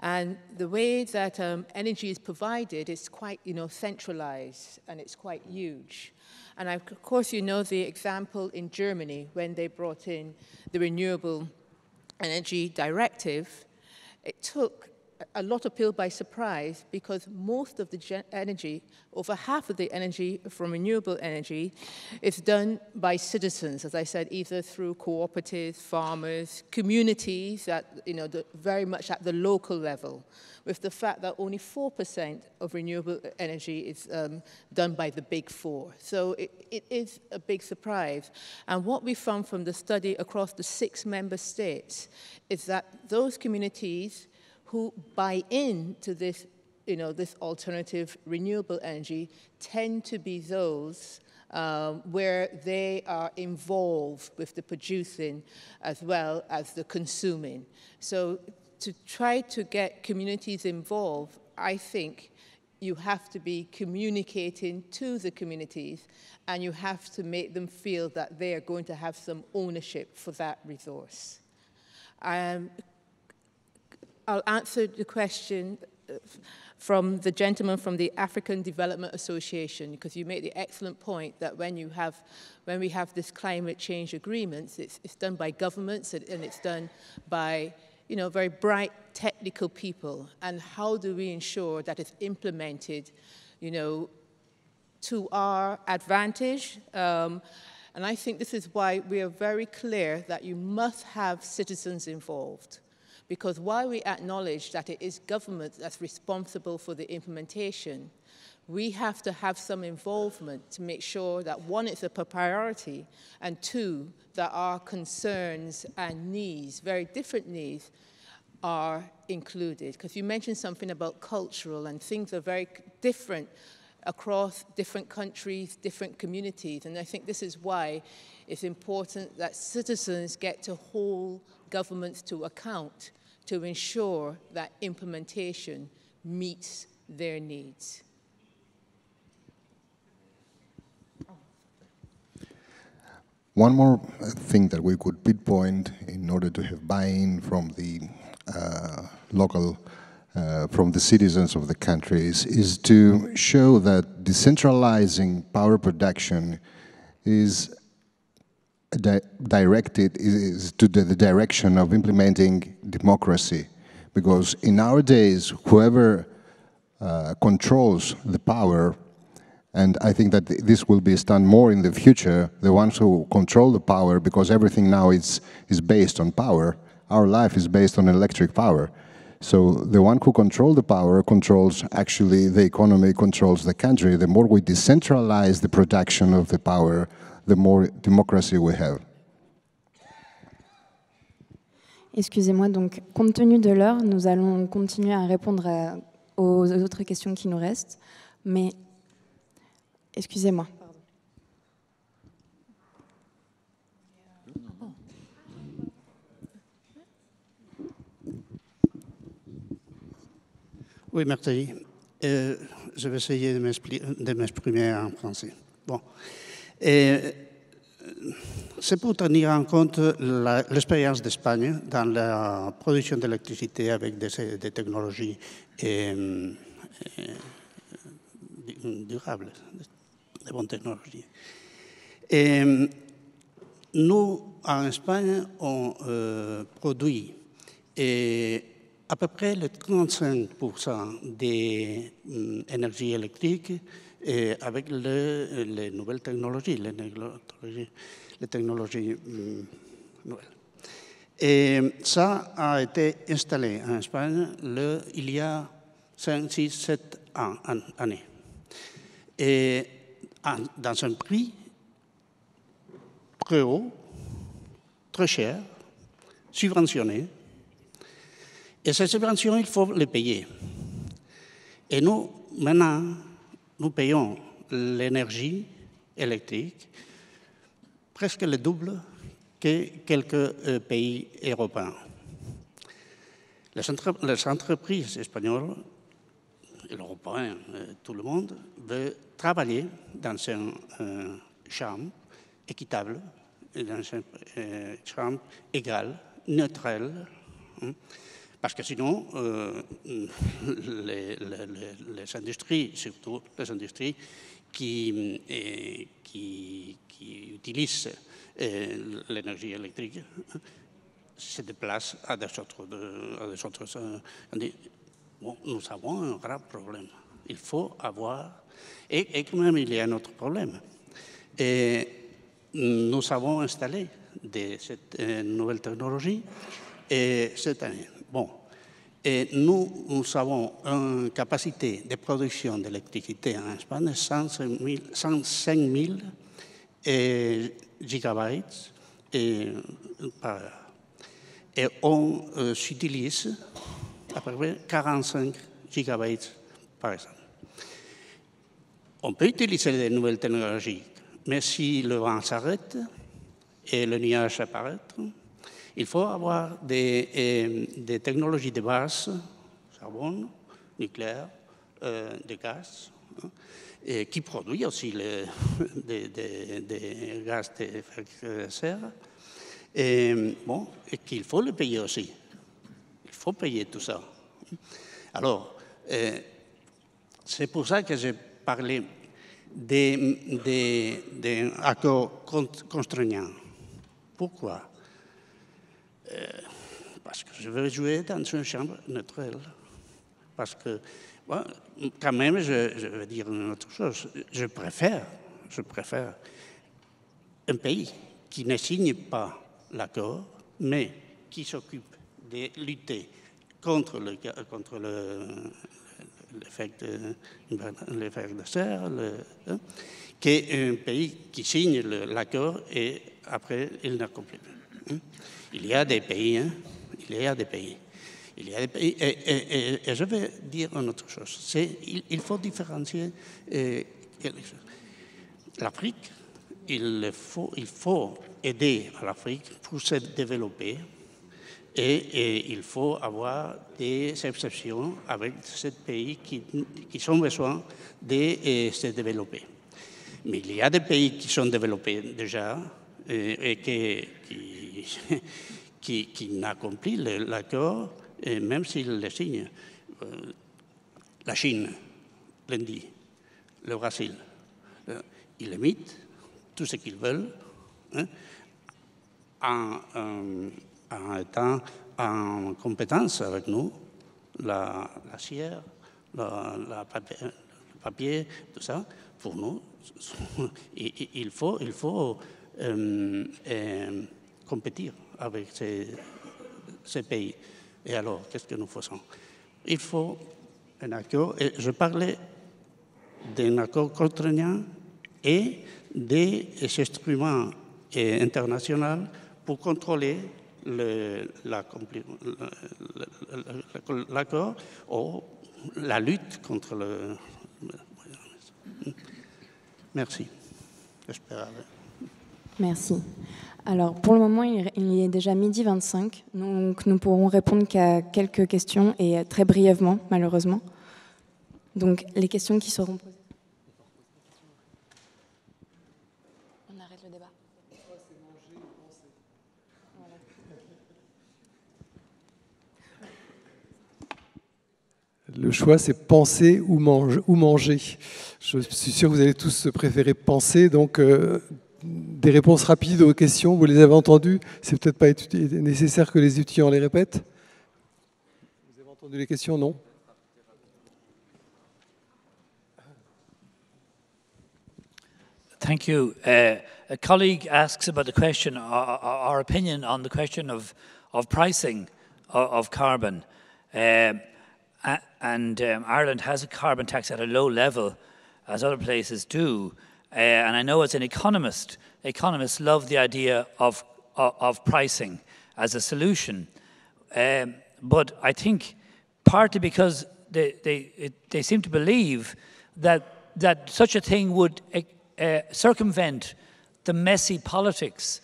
And the way that um, energy is provided is quite, you know, centralized, and it's quite huge. And of course, you know the example in Germany when they brought in the Renewable Energy Directive. It took a lot of people by surprise because most of the gen energy, over half of the energy from renewable energy, is done by citizens, as I said, either through cooperatives, farmers, communities at, you know, the, very much at the local level, with the fact that only four percent of renewable energy is um, done by the big four. So it, it is a big surprise. And what we found from the study across the six member states is that those communities who buy in to this, you know, this alternative renewable energy tend to be those um, where they are involved with the producing as well as the consuming. So to try to get communities involved, I think you have to be communicating to the communities and you have to make them feel that they are going to have some ownership for that resource. Um, I'll answer the question from the gentleman from the African Development Association, because you make the excellent point that when, you have, when we have this climate change agreements, it's, it's done by governments and it's done by, you know, very bright technical people. And how do we ensure that it's implemented, you know, to our advantage? Um, and I think this is why we are very clear that you must have citizens involved. Because while we acknowledge that it is government that's responsible for the implementation, we have to have some involvement to make sure that, one, it's a priority, and two, that our concerns and needs, very different needs, are included. Because you mentioned something about cultural, and things are very different across different countries, different communities. And I think this is why it's important that citizens get to hold governments to account to ensure that implementation meets their needs. One more thing that we could pinpoint in order to have buy-in from the uh, local, uh, from the citizens of the countries is to show that decentralizing power production is di directed is to the, the direction of implementing democracy. Because in our days, whoever uh, controls the power, and I think that this will be done more in the future, the ones who control the power, because everything now is, is based on power. Our life is based on electric power. So the one who controls the power controls actually the economy, controls the country. The more we decentralize the production of the power, the more democracy we have. Excusez-moi, donc compte tenu de l'heure, nous allons continuer à répondre à, aux autres questions qui nous restent. Mais excusez-moi. Oui, merci. Euh, je vais essayer de m'exprimer en français. Bon. C'est pour tenir en compte l'expérience d'Espagne dans la production d'électricité avec des, des technologies et, et, durables, des bonnes technologies. Et nous, en Espagne, on euh, produit et à peu près les trente-cinq pour cent des euh, énergies électriques et avec le, les nouvelles technologies, les technologies, les technologies euh, nouvelles. Et ça a été installé en Espagne le, il y a cinq, six, sept ans, an, années. Et en, dans un prix très haut, très cher, subventionné. Et ces subventions, il faut les payer. Et nous, maintenant, nous payons l'énergie électrique presque le double que quelques pays européens. Les, entre, les entreprises espagnoles, européennes, tout le monde, veut travailler dans une euh, chambre équitable, dans une euh, chambre égale, neutrale. Hein. Parce que sinon, euh, les, les, les industries, surtout les industries qui, eh, qui, qui utilisent eh, l'énergie électrique, se déplacent à des autres. À des autres bon, nous avons un grave problème. Il faut avoir. Et, et quand même, il y a un autre problème. Et nous avons installé de, cette euh, nouvelle technologie et cette année. Bon, et nous, nous avons une capacité de production d'électricité en Espagne de cent cinq mille eh, gigabytes eh, par heure. Et on euh, s'utilise à peu près quarante-cinq gigabytes par exemple. On peut utiliser des nouvelles technologies, mais si le vent s'arrête et le nuage apparaît, il faut avoir des, des technologies de base, charbon, nucléaire, euh, de gaz, hein, et qui produit aussi des de, de, de gaz de serre, et, bon, et qu'il faut le payer aussi. Il faut payer tout ça. Alors, euh, c'est pour ça que j'ai parlé d'un accord contraignant. Pourquoi? Parce que je veux jouer dans une chambre neutrale. Parce que, bon, quand même, je, je veux dire une autre chose. Je préfère, je préfère un pays qui ne signe pas l'accord, mais qui s'occupe de lutter contre le, contre le, l'effet de serre, hein, qu'un pays qui signe l'accord et après, il n'accomplit plus. Il y a des pays, hein? il y a des pays, il y a des pays, et, et, et, et je vais dire une autre chose, il, il faut différencier eh, l'Afrique, il faut, il faut aider l'Afrique pour se développer et, et il faut avoir des exceptions avec ces pays qui, qui ont besoin de se développer. Mais il y a des pays qui sont développés déjà et, et qui, qui qui, qui n'accomplit l'accord, même s'il le signe. La Chine, l'Inde, le Brésil, il limite tout ce qu'ils veulent, hein, en, en, en étant en compétence avec nous, la, la scière, la, la papier, le papier, tout ça, pour nous, il, il faut, il faut euh, euh, compétir avec ces, ces pays. Et alors, qu'est-ce que nous faisons? Il faut un accord, et je parlais d'un accord contraignant et des instruments internationaux pour contrôler l'accord ou la lutte contre le... Merci. Merci. Alors, pour le moment, il est déjà midi vingt-cinq, donc nous pourrons répondre qu'à quelques questions, et très brièvement, malheureusement. Donc, les questions qui seront posées. On arrête le débat. Le choix, c'est penser ou manger, ou manger. Je suis sûr que vous allez tous préférer penser, donc... Euh, Des réponses rapides aux questions, vous les avez entendues. C'est peut-être pas nécessaire que les étudiants les répètent. Vous avez entendu les questions, non? Thank you. Uh, a colleague asks about the question, our, our opinion on the question of of pricing of carbon. Uh, and um, Ireland has a carbon tax at a low level, as other places do. Uh, and I know as an economist, economists love the idea of, of, of pricing as a solution. Um, but I think partly because they, they, it, they seem to believe that, that such a thing would uh, circumvent the messy politics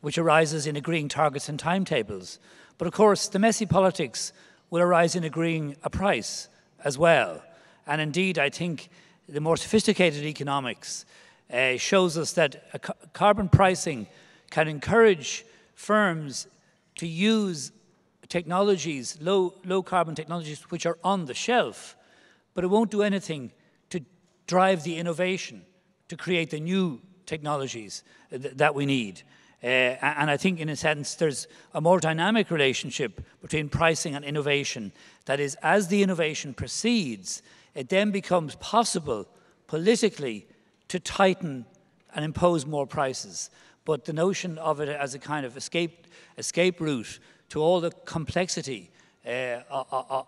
which arises in agreeing targets and timetables. But of course, the messy politics will arise in agreeing a price as well. And indeed, I think the more sophisticated economics uh, shows us that a ca carbon pricing can encourage firms to use technologies, low, low carbon technologies, which are on the shelf, but it won't do anything to drive the innovation, to create the new technologies th that we need. Uh, and I think, in a sense, there's a more dynamic relationship between pricing and innovation. That is, as the innovation proceeds, it then becomes possible politically to tighten and impose more prices. But the notion of it as a kind of escape, escape route to all the complexity uh,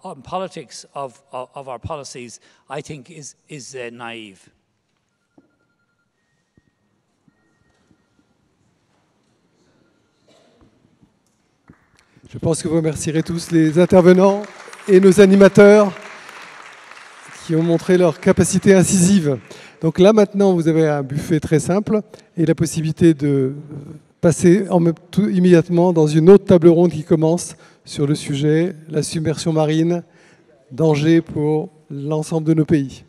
on politics of, of our policies, I think is, is uh, naive. Je pense que vous remercierez tous les intervenants et nos animateurs qui ont montré leur capacité incisive. Donc là, maintenant, vous avez un buffet très simple et la possibilité de passer en même, tout, immédiatement dans une autre table ronde qui commence sur le sujet, la submersion marine, danger pour l'ensemble de nos pays.